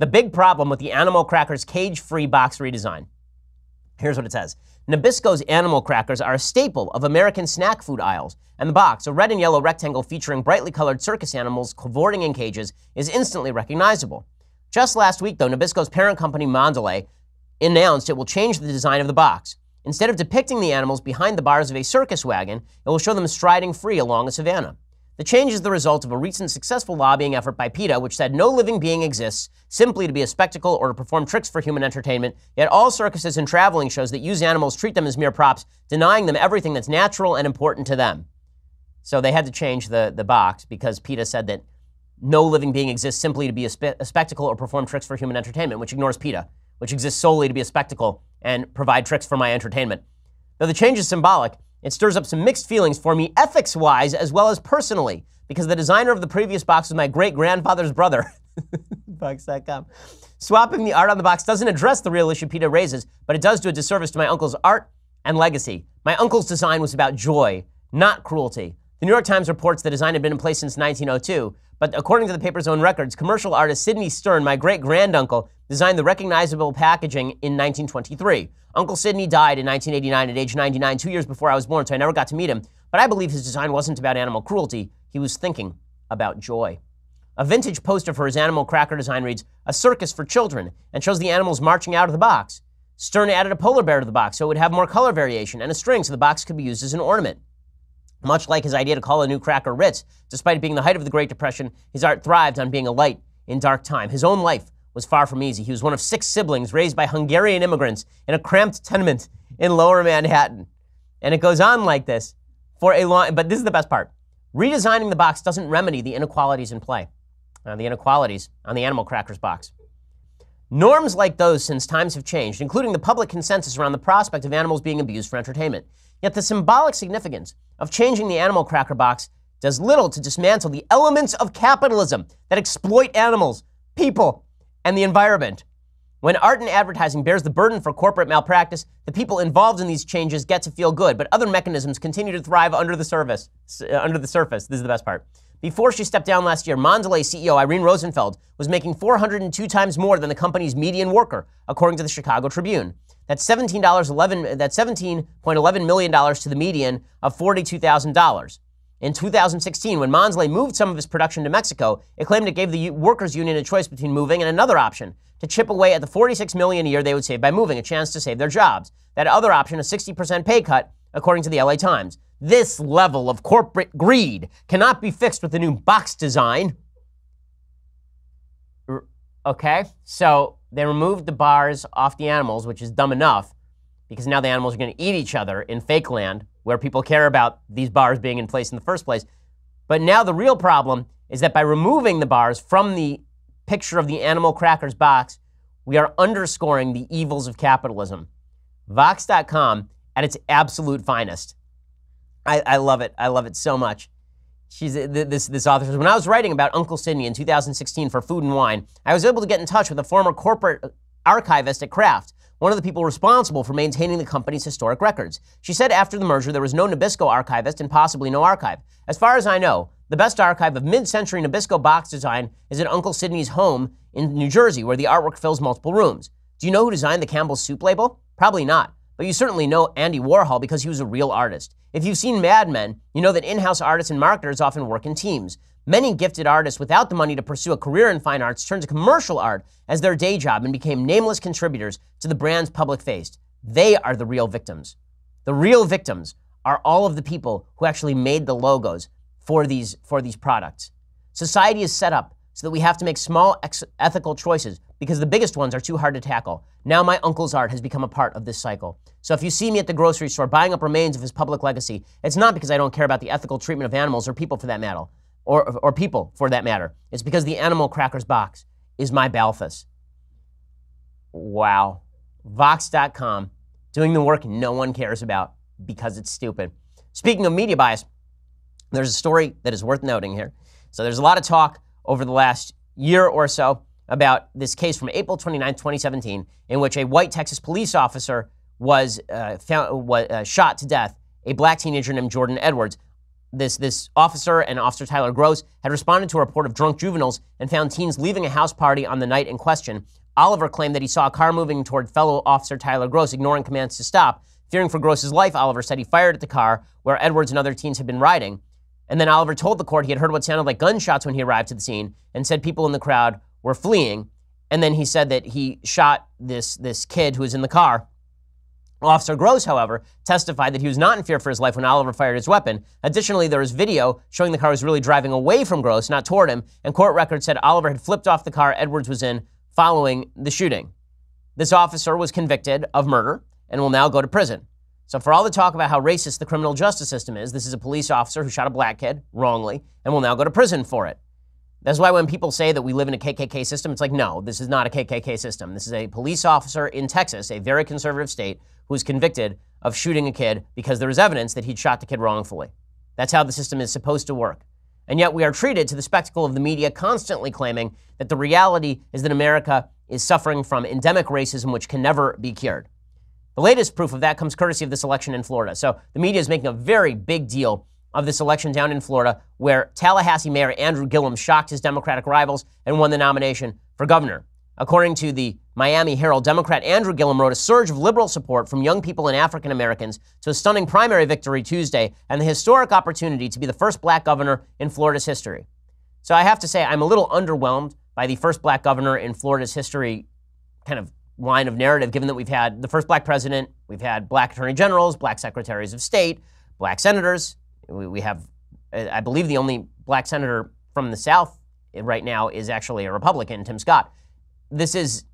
The big problem with the animal crackers cage-free box redesign. Here's what it says. Nabisco's animal crackers are a staple of American snack food aisles, and the box, a red and yellow rectangle featuring brightly colored circus animals cavorting in cages, is instantly recognizable. Just last week, though, Nabisco's parent company, Mondelez, announced it will change the design of the box. Instead of depicting the animals behind the bars of a circus wagon, it will show them striding free along a savanna. The change is the result of a recent successful lobbying effort by PETA, which said no living being exists simply to be a spectacle or to perform tricks for human entertainment, yet all circuses and traveling shows that use animals treat them as mere props, denying them everything that's natural and important to them. So they had to change the, the box because PETA said that no living being exists simply to be a, spe- a spectacle or perform tricks for human entertainment, which ignores PETA, which exists solely to be a spectacle and provide tricks for my entertainment. Though the change is symbolic, it stirs up some mixed feelings for me ethics-wise as well as personally, because the designer of the previous box was my great-grandfather's brother. Box dot com. Swapping the art on the box doesn't address the real issue PETA raises, but it does do a disservice to my uncle's art and legacy. My uncle's design was about joy, not cruelty. The New York Times reports the design had been in place since nineteen oh two, but according to the paper's own records, commercial artist Sidney Stern, my great-granduncle, designed the recognizable packaging in nineteen twenty-three. Uncle Sidney died in nineteen eighty-nine at age ninety-nine, two years before I was born, so I never got to meet him. But I believe his design wasn't about animal cruelty. He was thinking about joy. A vintage poster for his animal cracker design reads, "A circus for children," and shows the animals marching out of the box. Stern added a polar bear to the box so it would have more color variation and a string so the box could be used as an ornament. Much like his idea to call a new cracker Ritz, despite it being the height of the Great Depression, his art thrived on being a light in dark time. His own life was far from easy. He was one of six siblings raised by Hungarian immigrants in a cramped tenement in Lower Manhattan. And it goes on like this for a long, but this is the best part. Redesigning the box doesn't remedy the inequalities in play, uh, the inequalities on the animal crackers box. Norms like those since times have changed, including the public consensus around the prospect of animals being abused for entertainment. Yet the symbolic significance of changing the animal cracker box does little to dismantle the elements of capitalism that exploit animals, people, and the environment. When art and advertising bears the burden for corporate malpractice, the people involved in these changes get to feel good, but other mechanisms continue to thrive under the surface. Under the surface. This is the best part. Before she stepped down last year, Mondelez C E O Irene Rosenfeld was making four hundred two times more than the company's median worker, according to the Chicago Tribune. That's seventeen dollars and eleven cents, that's seventeen point one one million dollars to the median of forty-two thousand dollars. In two thousand sixteen, when Mondelez moved some of its production to Mexico, it claimed it gave the workers' union a choice between moving and another option, to chip away at the forty-six million dollars a year they would save by moving, a chance to save their jobs. That other option, a sixty percent pay cut, according to the L A Times. This level of corporate greed cannot be fixed with the new box design. Okay, so they removed the bars off the animals, which is dumb enough, because now the animals are going to eat each other in fake land where people care about these bars being in place in the first place. But now the real problem is that by removing the bars from the picture of the animal crackers box, we are underscoring the evils of capitalism. Vox dot com at its absolute finest. I, I love it. I love it so much. She's, this, this author says, when I was writing about Uncle Sidney in two thousand sixteen for Food and Wine, I was able to get in touch with a former corporate archivist at Kraft, one of the people responsible for maintaining the company's historic records. She said after the merger, there was no Nabisco archivist and possibly no archive. As far as I know, the best archive of mid-century Nabisco box design is at Uncle Sidney's home in New Jersey, where the artwork fills multiple rooms. Do you know who designed the Campbell's Soup label? Probably not. But you certainly know Andy Warhol because he was a real artist. If you've seen Mad Men, you know that in-house artists and marketers often work in teams. Many gifted artists without the money to pursue a career in fine arts turned to commercial art as their day job and became nameless contributors to the brand's public face. They are the real victims. The real victims are all of the people who actually made the logos for these, for these products. Society is set up so that we have to make small ex- ethical choices because the biggest ones are too hard to tackle. Now my uncle's art has become a part of this cycle. So if you see me at the grocery store buying up remains of his public legacy, it's not because I don't care about the ethical treatment of animals or people for that matter, or, or people for that matter. It's because the animal crackers box is my Balthus. Wow. Vox dot com, doing the work no one cares about because it's stupid. Speaking of media bias, there's a story that is worth noting here. So there's a lot of talk over the last year or so about this case from April twenty-ninth, twenty seventeen, in which a white Texas police officer was, uh, found, was uh, shot to death, a black teenager named Jordan Edwards. This, this officer and Officer Tyler Gross had responded to a report of drunk juveniles and found teens leaving a house party on the night in question. Oliver claimed that he saw a car moving toward fellow Officer Tyler Gross, ignoring commands to stop. Fearing for Gross's life, Oliver said he fired at the car where Edwards and other teens had been riding. And then Oliver told the court he had heard what sounded like gunshots when he arrived to the scene and said people in the crowd were fleeing. And then he said that he shot this, this kid who was in the car. Officer Gross, however, testified that he was not in fear for his life when Oliver fired his weapon. Additionally, there was video showing the car was really driving away from Gross, not toward him, and court records said Oliver had flipped off the car Edwards was in following the shooting. This officer was convicted of murder and will now go to prison. So for all the talk about how racist the criminal justice system is, this is a police officer who shot a black kid wrongly and will now go to prison for it. That's why when people say that we live in a K K K system, it's like, no, this is not a K K K system. This is a police officer in Texas, a very conservative state, who was convicted of shooting a kid because there was evidence that he'd shot the kid wrongfully. That's how the system is supposed to work. And yet we are treated to the spectacle of the media constantly claiming that the reality is that America is suffering from endemic racism, which can never be cured. The latest proof of that comes courtesy of this election in Florida. So the media is making a very big deal of this election down in Florida, where Tallahassee Mayor Andrew Gillum shocked his Democratic rivals and won the nomination for governor. According to the Miami Herald, Democrat Andrew Gillum rode a surge of liberal support from young people and African Americans to a stunning primary victory Tuesday and the historic opportunity to be the first black governor in Florida's history. So I have to say, I'm a little underwhelmed by the first black governor in Florida's history kind of line of narrative, given that we've had the first black president, we've had black attorney generals, black secretaries of state, black senators, We, we have, I believe, the only black senator from the South right now is actually a Republican, Tim Scott. This is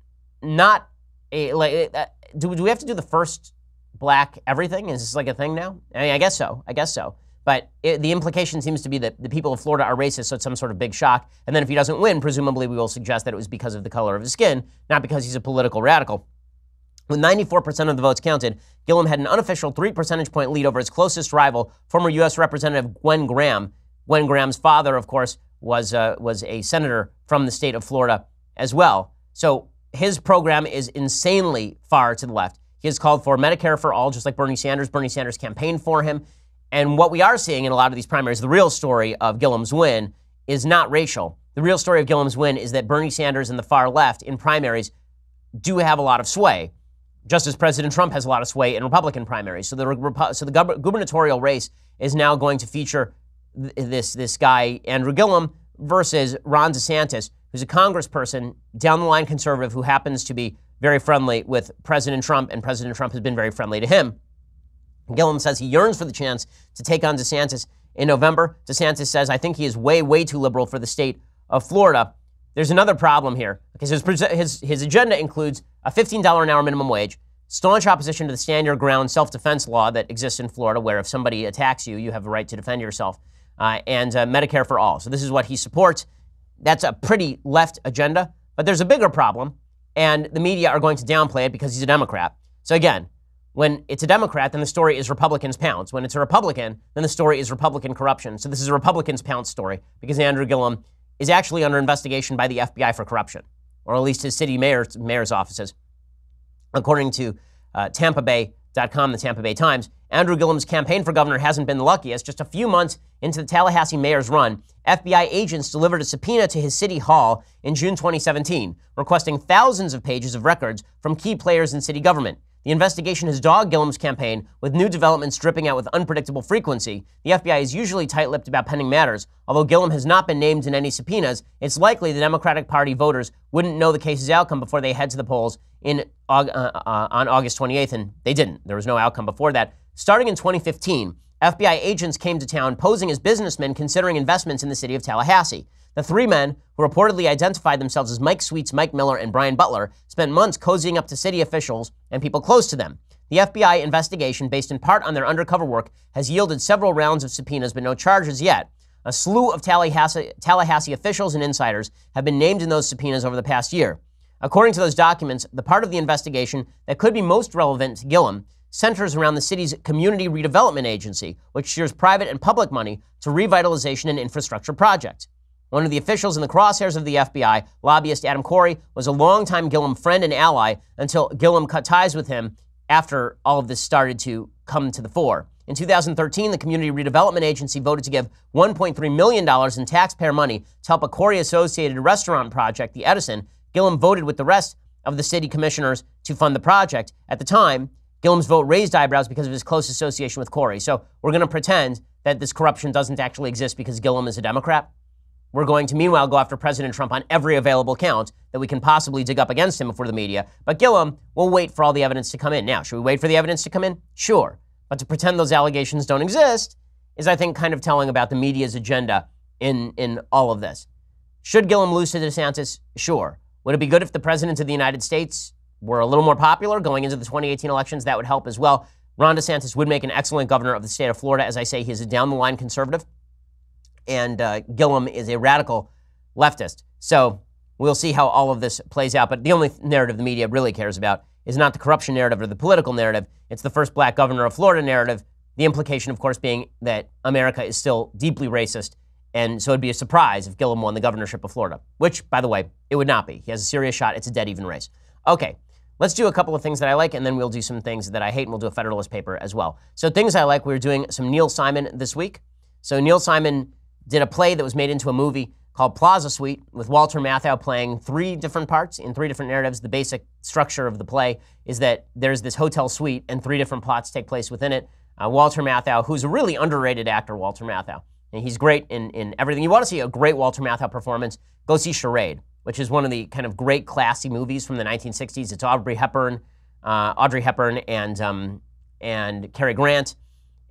not a, like, uh, do, do we have to do the first black everything? Is this like a thing now? I mean, I guess so, I guess so. But it, the implication seems to be that the people of Florida are racist, so it's some sort of big shock. And then if he doesn't win, presumably we will suggest that it was because of the color of his skin, not because he's a political radical. With ninety-four percent of the votes counted, Gillum had an unofficial three percentage point lead over his closest rival, former U S Representative Gwen Graham. Gwen Graham's father, of course, was, uh, was a senator from the state of Florida as well. So his program is insanely far to the left. He has called for Medicare for all, just like Bernie Sanders. Bernie Sanders campaigned for him. And what we are seeing in a lot of these primaries, the real story of Gillum's win is not racial. The real story of Gillum's win is that Bernie Sanders and the far left in primaries do have a lot of sway, just as President Trump has a lot of sway in Republican primaries. So the, so the gubernatorial race is now going to feature th this, this guy, Andrew Gillum, versus Ron DeSantis, who's a congressperson, down-the-line conservative who happens to be very friendly with President Trump, and President Trump has been very friendly to him. Gillum says he yearns for the chance to take on DeSantis in November. DeSantis says, I think he is way, way too liberal for the state of Florida. There's another problem here, because his, his, his agenda includes a fifteen dollars an hour minimum wage, staunch opposition to the stand your ground self-defense law that exists in Florida, where if somebody attacks you, you have a right to defend yourself, uh, and uh, Medicare for all. So this is what he supports. That's a pretty left agenda, but there's a bigger problem, and the media are going to downplay it because he's a Democrat. So again, when it's a Democrat, then the story is Republicans' pounds. When it's a Republican, then the story is Republican corruption. So this is a Republicans' pounds story, because Andrew Gillum is actually under investigation by the F B I for corruption, or at least his city mayor's, mayor's offices. According to uh, Tampa Bay dot com, the Tampa Bay Times, Andrew Gillum's campaign for governor hasn't been the luckiest. Just a few months into the Tallahassee mayor's run, F B I agents delivered a subpoena to his city hall in June twenty seventeen, requesting thousands of pages of records from key players in city government. The investigation has dogged Gillum's campaign, with new developments dripping out with unpredictable frequency. The F B I is usually tight-lipped about pending matters. Although Gillum has not been named in any subpoenas, it's likely the Democratic Party voters wouldn't know the case's outcome before they head to the polls in, uh, uh, on August twenty-eighth, and they didn't. There was no outcome before that. Starting in twenty fifteen, F B I agents came to town posing as businessmen considering investments in the city of Tallahassee. The three men, who reportedly identified themselves as Mike Sweets, Mike Miller, and Brian Butler, spent months cozying up to city officials and people close to them. The F B I investigation, based in part on their undercover work, has yielded several rounds of subpoenas, but no charges yet. A slew of Tallahassee, Tallahassee officials and insiders have been named in those subpoenas over the past year. According to those documents, the part of the investigation that could be most relevant to Gillum centers around the city's Community Redevelopment Agency, which steers private and public money to revitalization and infrastructure projects. One of the officials in the crosshairs of the F B I, lobbyist Adam Corey, was a longtime Gillum friend and ally until Gillum cut ties with him after all of this started to come to the fore. In two thousand thirteen, the Community Redevelopment Agency voted to give one point three million dollars in taxpayer money to help a Corey-associated restaurant project, the Edison. Gillum voted with the rest of the city commissioners to fund the project. At the time, Gillum's vote raised eyebrows because of his close association with Corey. So we're going to pretend that this corruption doesn't actually exist because Gillum is a Democrat. We're going to, meanwhile, go after President Trump on every available count that we can possibly dig up against him before the media. But Gillum will wait for all the evidence to come in. Now, should we wait for the evidence to come in? Sure. But to pretend those allegations don't exist is, I think, kind of telling about the media's agenda in, in all of this. Should Gillum lose to DeSantis? Sure. Would it be good if the President of the United States were a little more popular going into the twenty eighteen elections? That would help as well. Ron DeSantis would make an excellent governor of the state of Florida. As I say, he is a down-the-line conservative. And uh, Gillum is a radical leftist. So we'll see how all of this plays out. But the only narrative the media really cares about is not the corruption narrative or the political narrative. It's the first black governor of Florida narrative. The implication, of course, being that America is still deeply racist. And so it'd be a surprise if Gillum won the governorship of Florida, which, by the way, it would not be. He has a serious shot. It's a dead even race. Okay, let's do a couple of things that I like, and then we'll do some things that I hate, and we'll do a Federalist paper as well. So things I like, we were doing some Neil Simon this week. So Neil Simon did a play that was made into a movie called Plaza Suite, with Walter Matthau playing three different parts in three different narratives. The basic structure of the play is that there's this hotel suite and three different plots take place within it. Uh, Walter Matthau, who's a really underrated actor, Walter Matthau. And he's great in, in everything. You want to see a great Walter Matthau performance, go see Charade, which is one of the kind of great classy movies from the nineteen sixties. It's Audrey Hepburn, uh, Audrey Hepburn and, um, and Cary Grant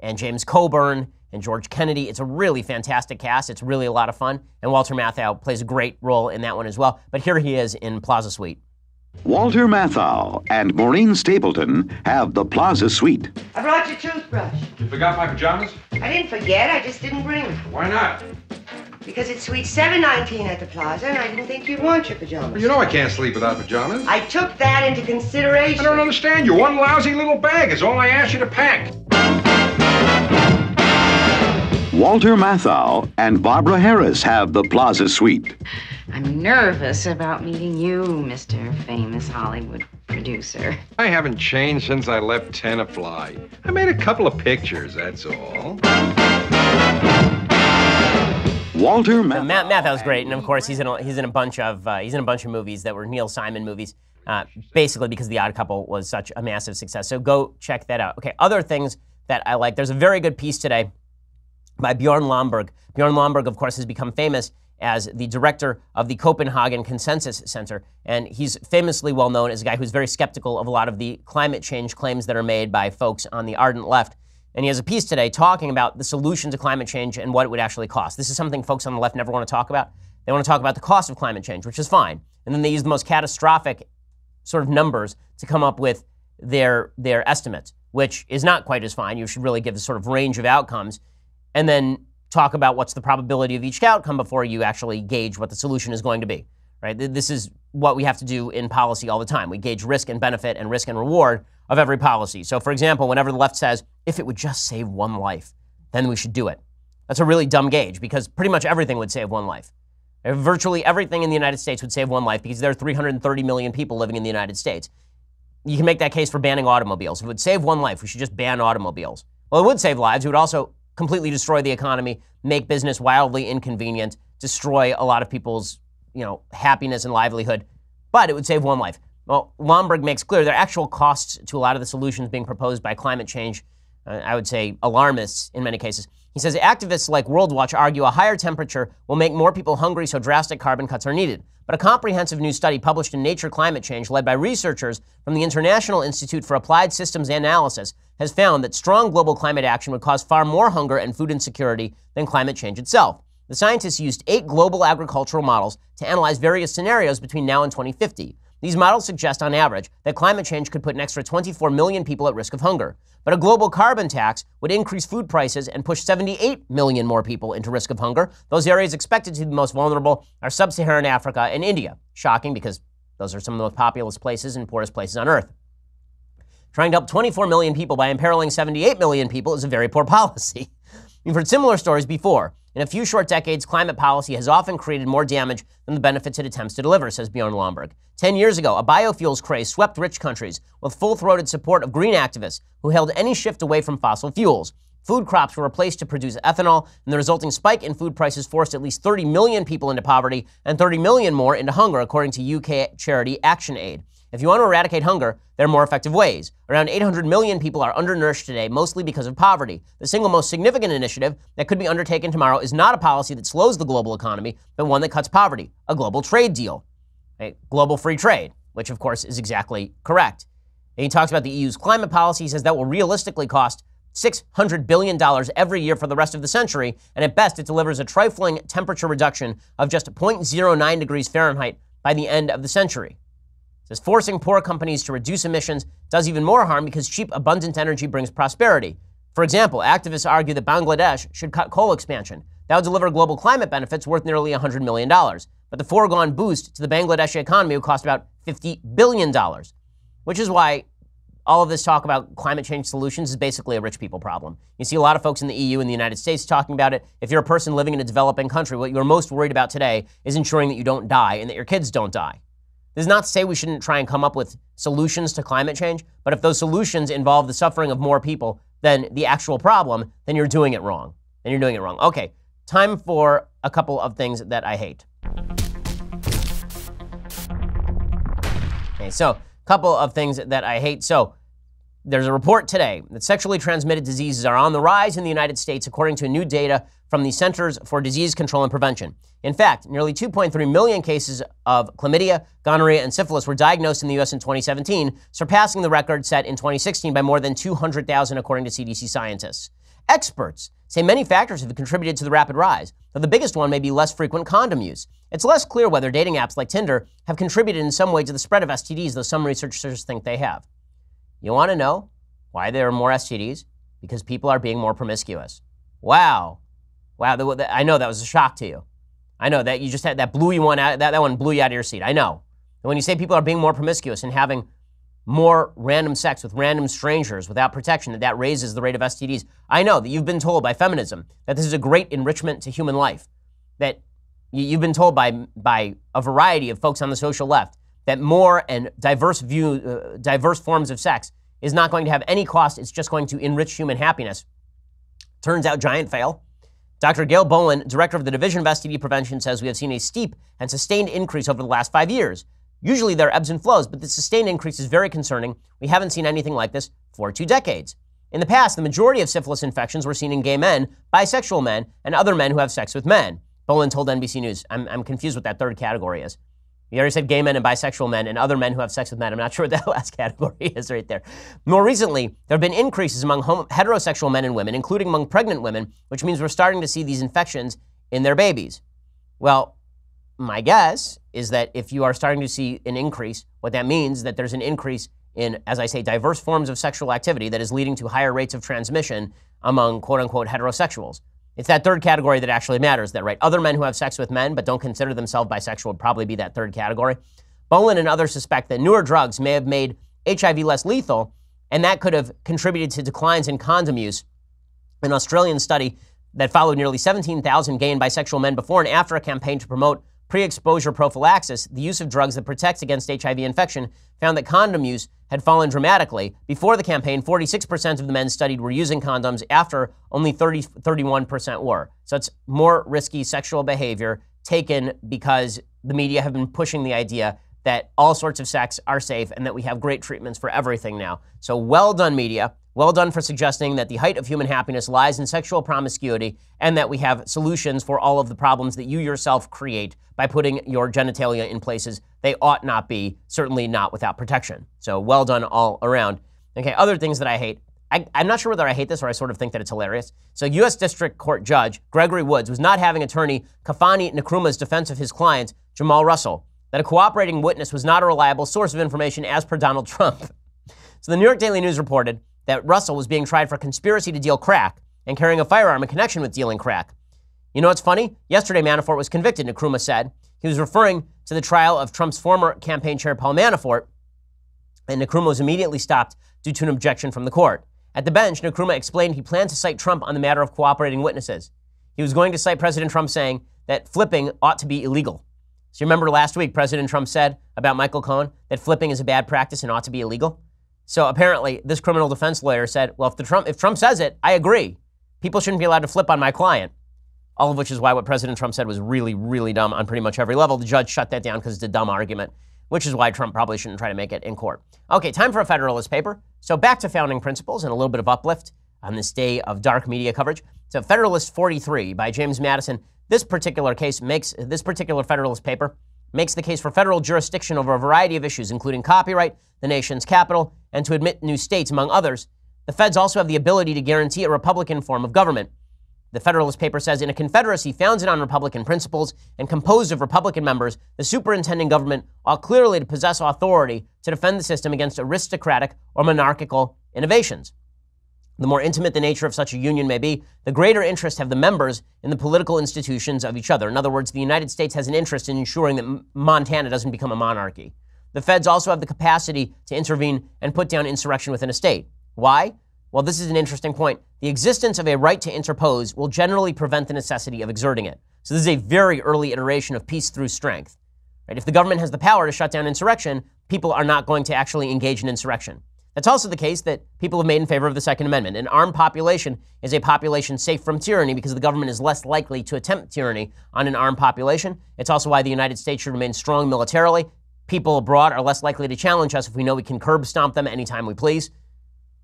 and James Coburn. and George Kennedy. It's a really fantastic cast. It's really a lot of fun. And Walter Matthau plays a great role in that one as well. But here he is in Plaza Suite. Walter Matthau and Maureen Stapleton have the Plaza Suite. I brought your toothbrush. You forgot my pajamas? I didn't forget. I just didn't bring them. Why not? Because it's suite seven nineteen at the Plaza, and I didn't think you'd want your pajamas. Well, you know I can't sleep without pajamas. I took that into consideration. I don't understand you. One lousy little bag is all I asked you to pack. Walter Matthau and Barbara Harris have the Plaza Suite. I'm nervous about meeting you, Mister Famous Hollywood Producer. I haven't changed since I left Tenafly. I made a couple of pictures, that's all. Walter Matthau. So Matt Matthau's great, and of course he's in a, he's in a bunch of uh, he's in a bunch of movies that were Neil Simon movies, uh, basically because The Odd Couple was such a massive success. So go check that out. Okay, other things that I like. There's a very good piece today by Bjorn Lomborg. Bjorn Lomborg, of course, has become famous as the director of the Copenhagen Consensus Center, and he's famously well known as a guy who's very skeptical of a lot of the climate change claims that are made by folks on the ardent left. And he has a piece today talking about the solution to climate change and what it would actually cost. This is something folks on the left never want to talk about. They want to talk about the cost of climate change, which is fine. And then they use the most catastrophic sort of numbers to come up with their, their estimates, which is not quite as fine. You should really give a sort of range of outcomes and then talk about what's the probability of each outcome before you actually gauge what the solution is going to be, right? This is what we have to do in policy all the time. We gauge risk and benefit and risk and reward of every policy. So, for example, whenever the left says, if it would just save one life, then we should do it. That's a really dumb gauge because pretty much everything would save one life. Virtually everything in the United States would save one life because there are three hundred thirty million people living in the United States. You can make that case for banning automobiles. If it would save one life, we should just ban automobiles. Well, it would save lives. It would also completely destroy the economy, make business wildly inconvenient, destroy a lot of people's, you know, happiness and livelihood, but it would save one life. Well, Lomborg makes clear there are actual costs to a lot of the solutions being proposed by climate change, uh, I would say alarmists in many cases. He says activists like WorldWatch argue a higher temperature will make more people hungry, so drastic carbon cuts are needed. But a comprehensive new study published in Nature Climate Change, led by researchers from the International Institute for Applied Systems Analysis, has found that strong global climate action would cause far more hunger and food insecurity than climate change itself. The scientists used eight global agricultural models to analyze various scenarios between now and twenty fifty. These models suggest, on average, that climate change could put an extra twenty-four million people at risk of hunger. But a global carbon tax would increase food prices and push seventy-eight million more people into risk of hunger. Those areas expected to be the most vulnerable are sub-Saharan Africa and India. Shocking, because those are some of the most populous places and poorest places on Earth. Trying to help twenty-four million people by imperiling seventy-eight million people is a very poor policy. We've heard similar stories before. In a few short decades, climate policy has often created more damage than the benefits it attempts to deliver, says Bjorn Lomborg. Ten years ago, a biofuels craze swept rich countries with full-throated support of green activists who held any shift away from fossil fuels. Food crops were replaced to produce ethanol, and the resulting spike in food prices forced at least thirty million people into poverty and thirty million more into hunger, according to U K charity ActionAid. If you want to eradicate hunger, there are more effective ways. Around eight hundred million people are undernourished today, mostly because of poverty. The single most significant initiative that could be undertaken tomorrow is not a policy that slows the global economy, but one that cuts poverty, a global trade deal, right? Global free trade, which of course is exactly correct. And he talks about the E U's climate policy. He says that will realistically cost six hundred billion dollars every year for the rest of the century, and at best it delivers a trifling temperature reduction of just zero point zero nine degrees Fahrenheit by the end of the century. Says forcing poor companies to reduce emissions does even more harm because cheap, abundant energy brings prosperity. For example, activists argue that Bangladesh should cut coal expansion. That would deliver global climate benefits worth nearly one hundred million dollars. But the foregone boost to the Bangladeshi economy would cost about fifty billion dollars, which is why all of this talk about climate change solutions is basically a rich people problem. You see a lot of folks in the E U and the United States talking about it. If you're a person living in a developing country, what you're most worried about today is ensuring that you don't die and that your kids don't die. This is not to say we shouldn't try and come up with solutions to climate change, but if those solutions involve the suffering of more people than the actual problem, then you're doing it wrong. Then you're doing it wrong. Okay, time for a couple of things that I hate. Okay, so a couple of things that I hate. So there's a report today that sexually transmitted diseases are on the rise in the United States, according to new data from the Centers for Disease Control and Prevention. In fact, nearly two point three million cases of chlamydia, gonorrhea, and syphilis were diagnosed in the U S in twenty seventeen, surpassing the record set in twenty sixteen by more than two hundred thousand, according to C D C scientists. Experts say many factors have contributed to the rapid rise, though the biggest one may be less frequent condom use. It's less clear whether dating apps like Tinder have contributed in some way to the spread of S T Ds, though some researchers think they have. You want to know why there are more S T Ds? Because people are being more promiscuous. Wow. Wow, the, the, I know that was a shock to you. I know that you just had, that blew you one out, that, that one blew you out of your seat, I know. And when you say people are being more promiscuous and having more random sex with random strangers without protection, that that raises the rate of S T Ds. I know that you've been told by feminism that this is a great enrichment to human life, that you've been told by, by a variety of folks on the social left that more and diverse, view, uh, diverse forms of sex is not going to have any cost, it's just going to enrich human happiness. Turns out, giant fail. Doctor Gail Bowen, director of the Division of S T D Prevention, says we have seen a steep and sustained increase over the last five years. Usually there are ebbs and flows, but the sustained increase is very concerning. We haven't seen anything like this for two decades. In the past, the majority of syphilis infections were seen in gay men, bisexual men, and other men who have sex with men. Bowen told N B C News. I'm, I'm confused what that third category is. You already said gay men and bisexual men and other men who have sex with men. I'm not sure what that last category is right there. More recently, there have been increases among heterosexual men and women, including among pregnant women, which means we're starting to see these infections in their babies. Well, my guess is that if you are starting to see an increase, what that means is that there's an increase in, as I say, diverse forms of sexual activity that is leading to higher rates of transmission among quote-unquote heterosexuals. It's that third category that actually matters, that right, other men who have sex with men but don't consider themselves bisexual would probably be that third category. Bowen and others suspect that newer drugs may have made H I V less lethal, and that could have contributed to declines in condom use. An Australian study that followed nearly seventeen thousand gay and bisexual men before and after a campaign to promote pre-exposure prophylaxis, the use of drugs that protects against H I V infection, found that condom use had fallen dramatically. Before the campaign, forty-six percent of the men studied were using condoms. After, only thirty, thirty-one percent were. So it's more risky sexual behavior taken because the media have been pushing the idea that all sorts of sex are safe and that we have great treatments for everything now. So well done, media. Well done for suggesting that the height of human happiness lies in sexual promiscuity and that we have solutions for all of the problems that you yourself create by putting your genitalia in places they ought not be, certainly not without protection. So well done all around. Okay, other things that I hate. I, I'm not sure whether I hate this or I sort of think that it's hilarious. So U S District Court Judge Gregory Woods was not having attorney Kafani Nkrumah's defense of his client, Jamal Russell, that a cooperating witness was not a reliable source of information as per Donald Trump. So the New York Daily News reported that Russell was being tried for conspiracy to deal crack and carrying a firearm in connection with dealing crack. You know what's funny? Yesterday, Manafort was convicted, Nkrumah said. He was referring to the trial of Trump's former campaign chair, Paul Manafort, and Nkrumah was immediately stopped due to an objection from the court. At the bench, Nkrumah explained he planned to cite Trump on the matter of cooperating witnesses. He was going to cite President Trump saying that flipping ought to be illegal. So you remember last week, President Trump said about Michael Cohen that flipping is a bad practice and ought to be illegal? So apparently, this criminal defense lawyer said, well, if, the Trump, if Trump says it, I agree. People shouldn't be allowed to flip on my client. All of which is why what President Trump said was really, really dumb on pretty much every level. The judge shut that down because it's a dumb argument, which is why Trump probably shouldn't try to make it in court. Okay, time for a Federalist paper. So back to founding principles and a little bit of uplift on this day of dark media coverage. So Federalist forty-three by James Madison. This particular case makes, this particular Federalist paper makes the case for federal jurisdiction over a variety of issues, including copyright, the nation's capital, and to admit new states, among others. The feds also have the ability to guarantee a Republican form of government. The Federalist paper says, in a confederacy founded on Republican principles and composed of Republican members, the superintending government ought clearly to possess authority to defend the system against aristocratic or monarchical innovations. The more intimate the nature of such a union may be, the greater interest have the members in the political institutions of each other. In other words, the United States has an interest in ensuring that Montana doesn't become a monarchy. The feds also have the capacity to intervene and put down insurrection within a state. Why? Well, this is an interesting point. The existence of a right to interpose will generally prevent the necessity of exerting it. So this is a very early iteration of peace through strength. Right? If the government has the power to shut down insurrection, people are not going to actually engage in insurrection. That's also the case that people have made in favor of the Second Amendment. An armed population is a population safe from tyranny because the government is less likely to attempt tyranny on an armed population. It's also why the United States should remain strong militarily. People abroad are less likely to challenge us if we know we can curb stomp them anytime we please.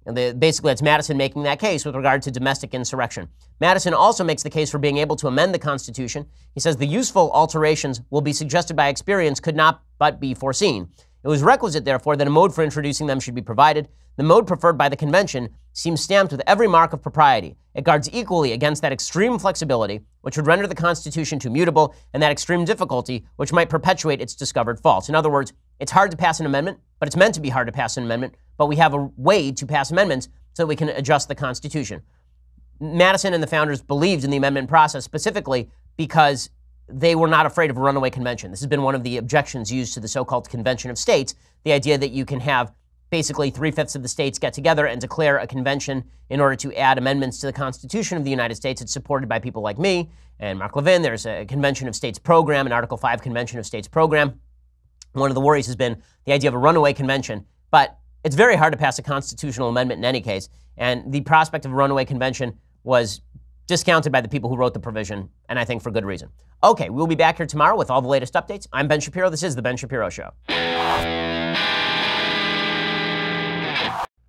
And the, basically, that's Madison making that case with regard to domestic insurrection. Madison also makes the case for being able to amend the Constitution. He says the useful alterations will be suggested by experience could not but be foreseen. It was requisite, therefore, that a mode for introducing them should be provided. The mode preferred by the convention seems stamped with every mark of propriety. It guards equally against that extreme flexibility, which would render the Constitution too mutable, and that extreme difficulty, which might perpetuate its discovered faults. In other words, it's hard to pass an amendment, but it's meant to be hard to pass an amendment, but we have a way to pass amendments so we can adjust the Constitution. Madison and the founders believed in the amendment process specifically because they were not afraid of a runaway convention. This has been one of the objections used to the so-called Convention of States, the idea that you can have basically three-fifths of the states get together and declare a convention in order to add amendments to the Constitution of the United States. It's supported by people like me and Mark Levin. There's a Convention of States program, an Article five Convention of States program. One of the worries has been the idea of a runaway convention, but it's very hard to pass a constitutional amendment in any case, and the prospect of a runaway convention was discounted by the people who wrote the provision, and I think for good reason. Okay, we'll be back here tomorrow with all the latest updates. I'm Ben Shapiro. This is The Ben Shapiro Show.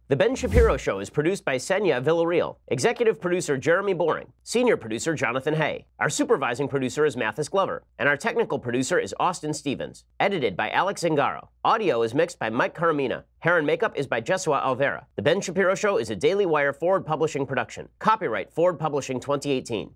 The Ben Shapiro Show is produced by Senya Villarreal, executive producer Jeremy Boring, senior producer Jonathan Hay. Our supervising producer is Mathis Glover, and our technical producer is Austin Stevens. Edited by Alex Zingaro. Audio is mixed by Mike Caramina. Hair and makeup is by Jesua Alvera. The Ben Shapiro Show is a Daily Wire Forward Publishing production. Copyright Forward Publishing twenty eighteen.